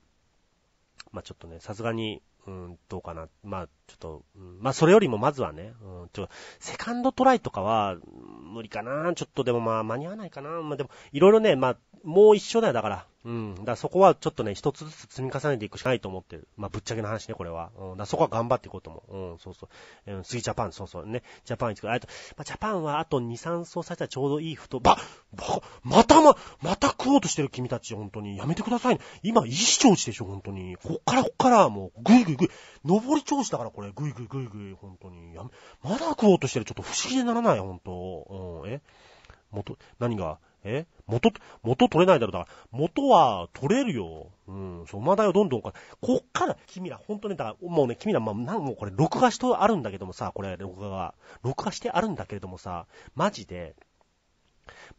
まあちょっとね、さすがに、うん、どうかな。まあちょっと、うん、まあそれよりもまずはね、うん、ちょ、セカンドトライとかは、無理かな。ちょっとでもまあ間に合わないかな。まあでも、いろいろね、まあ、もう一緒だよ、だから。うん。だからそこはちょっとね、一つずつ積み重ねていくしかないと思ってる。まあ、ぶっちゃけの話ね、これは。うん。だからそこは頑張っていこうと思う。うん、そうそう。うん、次ジャパン、そうそう。ね。ジャパンいつか。あと、まあ、ジャパンはあとに、さんそうされたらちょうどいい太、ば、ば、またま、また食おうとしてる君たち、本当に。やめてくださいね。今、いい調子でしょ、本当に。こっからこっから、もう、ぐいぐいぐい。上り調子だから、これ。ぐいぐいぐいぐい、本当に。やめ、まだ食おうとしてる。ちょっと不思議でならない、本当。うん、え？元、何が？え？元、元取れないだろう。だから、元は取れるよ。うん。そう、馬代をどんどん、こっから、君ら、ほんとね、だから、もうね、君ら、まあ、なんもこれ、録画してあるんだけどもさ、これ、録画が、録画してあるんだけれどもさ、マジで、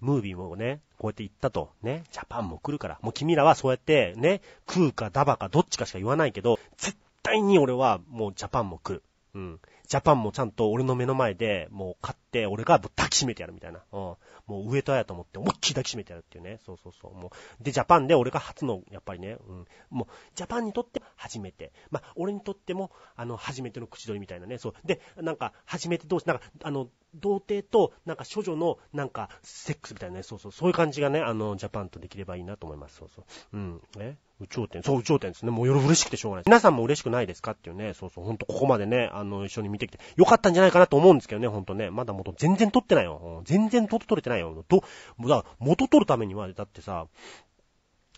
ムービーもね、こうやって言ったと、ね、ジャパンも来るから、もう君らはそうやって、ね、食うかダバかどっちかしか言わないけど、絶対に俺は、もうジャパンも来る。うん。ジャパンもちゃんと俺の目の前でもう勝って俺が抱きしめてやるみたいな。うん。もう上戸彩と思って思いっきり抱きしめてやるっていうね。そうそうそう。もう。で、ジャパンで俺が初の、やっぱりね、うん。もう、ジャパンにとって初めて。まあ、俺にとっても、あの、初めての口取りみたいなね。そう。で、なんか、初めて同士、なんか、あの、童貞と、なんか、処女の、なんか、セックスみたいなね。そうそう。そういう感じがね、あの、ジャパンとできればいいなと思います。そうそう。うん。え？有頂天。そう、有頂天ですね。もう夜嬉しくてしょうがない。皆さんも嬉しくないですかっていうね。そうそう。ほんと、ここまでね、あの、一緒に見てきて、よかったんじゃないかなと思うんですけどね、ほんとね。まだ元、全然取ってないよ。全然元取れてないよ。ど、だから、元取るためには、だってさ、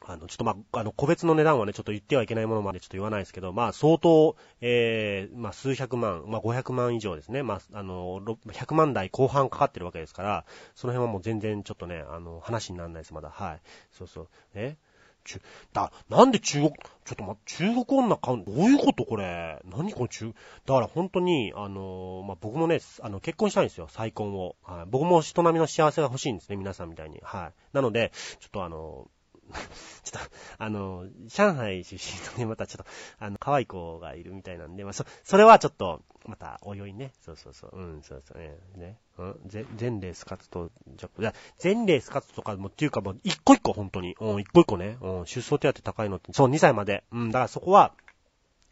あの、ちょっとまあ、あの、個別の値段はね、ちょっと言ってはいけないものまでちょっと言わないですけど、まあ、相当、えー、まあ、数百万、まあ、ごひゃくまん以上ですね。まあ、あの、ひゃくまん台後半かかってるわけですから、その辺はもう全然ちょっとね、あの、話にならないです、まだ。はい。そうそう。えちゅ、だ、なんで中国、ちょっと待って、中国女買うの？どういうことこれ？何この中、だから本当に、あの、まあ、僕もね、あの、結婚したいんですよ、再婚を。はい。僕も人並みの幸せが欲しいんですね、皆さんみたいに。はい。なので、ちょっとあの、ちょっと、あの、上海出身のね、またちょっと、あの、可愛い子がいるみたいなんで、まあ、そ、それはちょっと、また、おいおいね。そうそうそう。うん、そうそうね。ね。うん、全レース勝つと、じゃ、全レース勝つとかも、っていうかもう、一個一個本当に。うん、一個一個ね。うん、出走手当高いのって、そう、にさいまで。うん、だからそこは、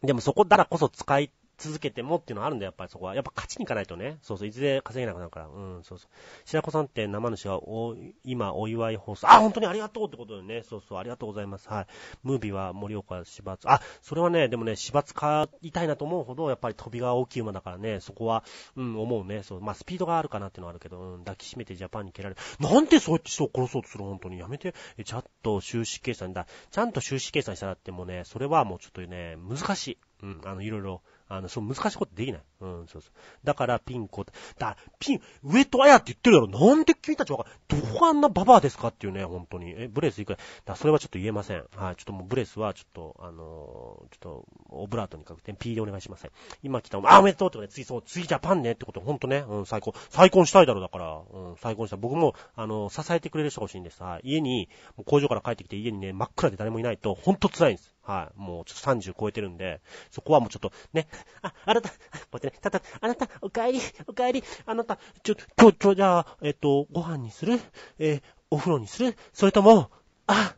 でもそこだからこそ使い、続けてもっていうのはあるんだよ、やっぱりそこは。やっぱ勝ちに行かないとね。そうそう、いずれ稼げなくなるから。うん、そうそう。白子さんって生主はお、今お祝い放送。あ、本当にありがとうってことだよね。そうそう、ありがとうございます。はい。ムービーは森岡、柴津。あ、それはね、でもね、柴津買いたいなと思うほど、やっぱり飛びが大きい馬だからね、そこは、うん、思うね。そう、まあ、スピードがあるかなっていうのはあるけど、うん、抱きしめてジャパンに蹴られる。なんでそうやって人を殺そうとする本当に。やめて。え、ちゃんと収支計算だ。ちゃんと収支計算したらってもうね、それはもうちょっとね、難しい。うん、あの、いろいろ。あの、そう、難しいことできない。うん、そうそう。だから、ピンコ、だ、ピン、上戸彩って言ってるだろ。なんで君たちわかる。どこあんなババアですかっていうね、本当に。え、ブレスいくらだ、それはちょっと言えません。はい、ちょっともうブレスは、ちょっと、あのー、ちょっと、オブラートにかけて、P でお願いします。今来た、あ、おめでとうってことね、次、そう、次ジャパンねってこと、ほんとね、うん、再婚、再婚したいだろ、だから、うん、再婚した。僕も、あのー、支えてくれる人が欲しいんです。はい、家に、工場から帰ってきて、家にね、真っ暗で誰もいないと、ほんと辛いんです。はい、もうちょっとさんじゅう超えてるんで、そこはもうちょっとね、あ、あなた、こうやってね、たた、あなた、おかえり、おかえり、あなた、ちょ、今日、ちょ、じゃあ、えっと、ご飯にする？えー、お風呂にする？それとも、あ、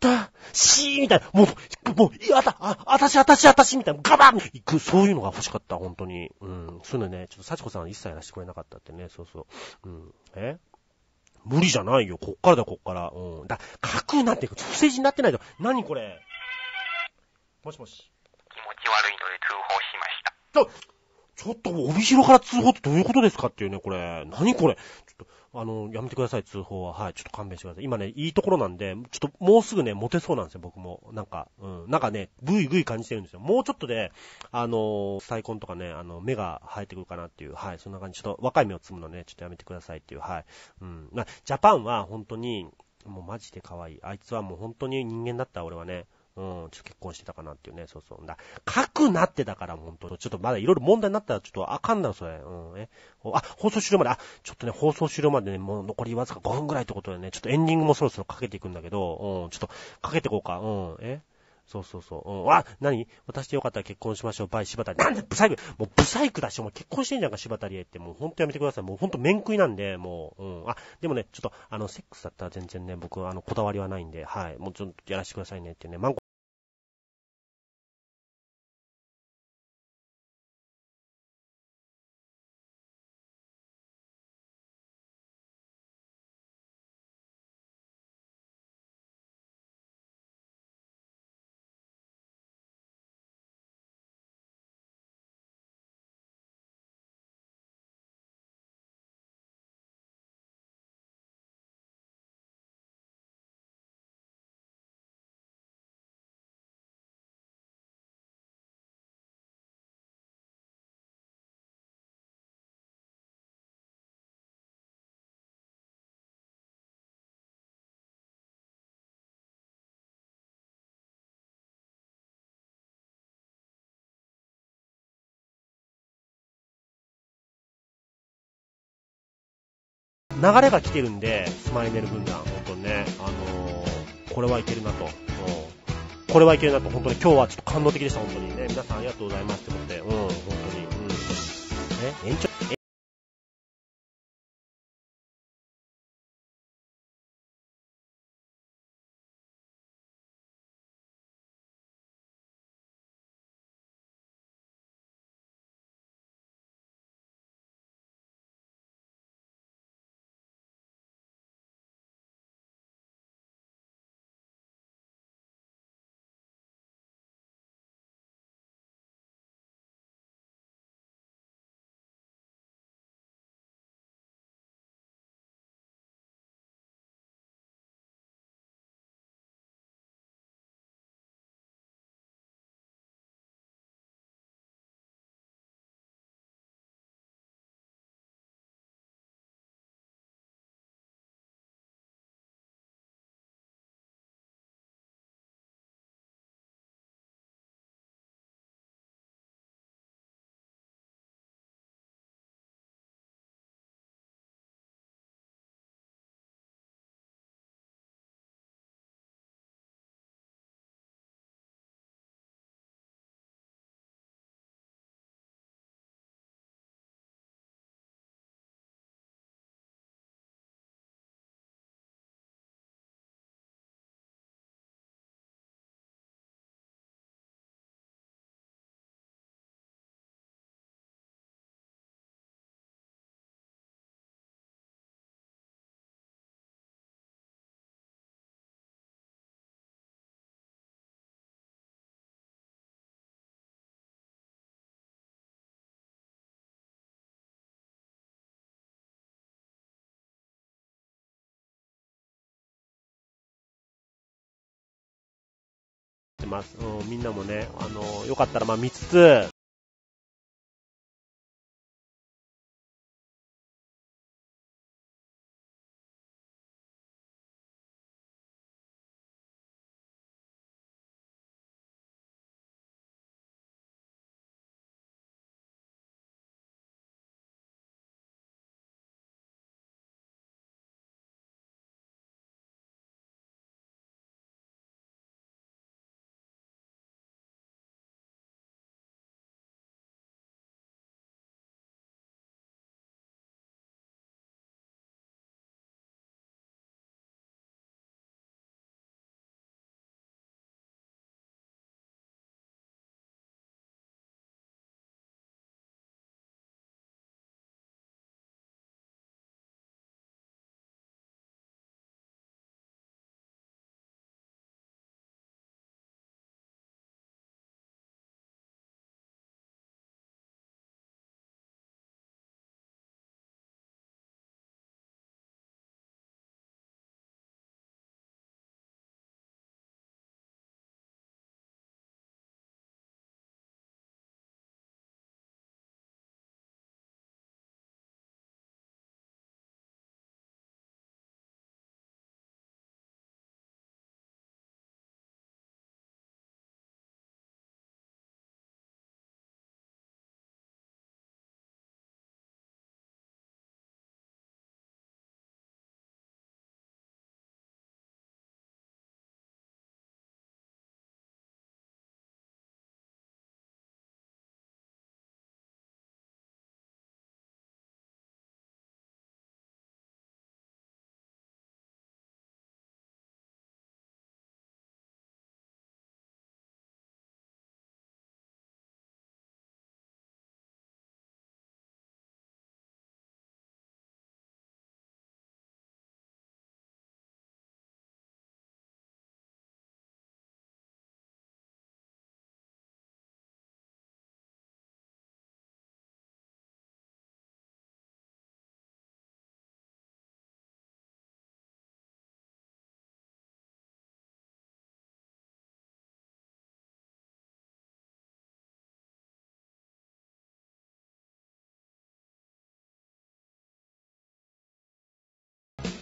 た、しーみたいな、もう、もう、いや、あた、あ、あたし、あたし、あたし、みたいな、ガバン行く、そういうのが欲しかった、本当に。うん、そういうのね、ちょっと幸子さんは一切やらせてくれなかったってね、そうそう。うん、え？無理じゃないよ、こっからだ、こっから。うん、だ、架空なんて、不正字になってないと、何これ？もしもし。気持ち悪いので通報しました。ちょ、ちょっと、帯広から通報ってどういうことですかっていうね、これ。何これ。ちょっと、あの、やめてください、通報は。はい、ちょっと勘弁してください。今ね、いいところなんで、ちょっと、もうすぐね、モテそうなんですよ、僕も。なんか、うん、なんかね、ぐいぐい感じてるんですよ。もうちょっとで、あの、再婚とかね、あの、目が生えてくるかなっていう、はい、そんな感じ。ちょっと、若い目を摘むのね、ちょっとやめてくださいっていう、はい。うん。な、ジャパンは、本当に、もうマジで可愛い。あいつはもう本当に人間だった、俺はね。うん、ちょっと結婚してたかなっていうね、そうそう。だ、書くなってだから、ほんと。ちょっとまだいろいろ問題になったら、ちょっとあかんな、それ。うん、え。あ、放送終了まで、あ、ちょっとね、放送終了までね、もう残りわずかごふんぐらいってことでね、ちょっとエンディングもそろそろかけていくんだけど、うん、ちょっとかけていこうか、うん、え。そうそうそう。うん、あ、なに？私でよかったら結婚しましょう。バイ、柴田理恵。なんでブサイク、もうブサイクだし、もう結婚してんじゃんか、柴田理恵って。もうほんとやめてください。もうほんと面食いなんで、もう、うん。あ、でもね、ちょっと、あの、セックスだったら全然ね、僕、あの、こだわりはないんで、はい。もうちょっとやらせてくださいねってね、マンコ流れが来てるんで、スマイネル軍団、本当にね、あのー、これはいけるなと、これはいけるなと、本当に今日はちょっと感動的でした、本当にね、皆さんありがとうございますって思って、うん、本当に、うん、え、延長、え、ます。うん、みんなもね、あのよかったらまあ見つつ、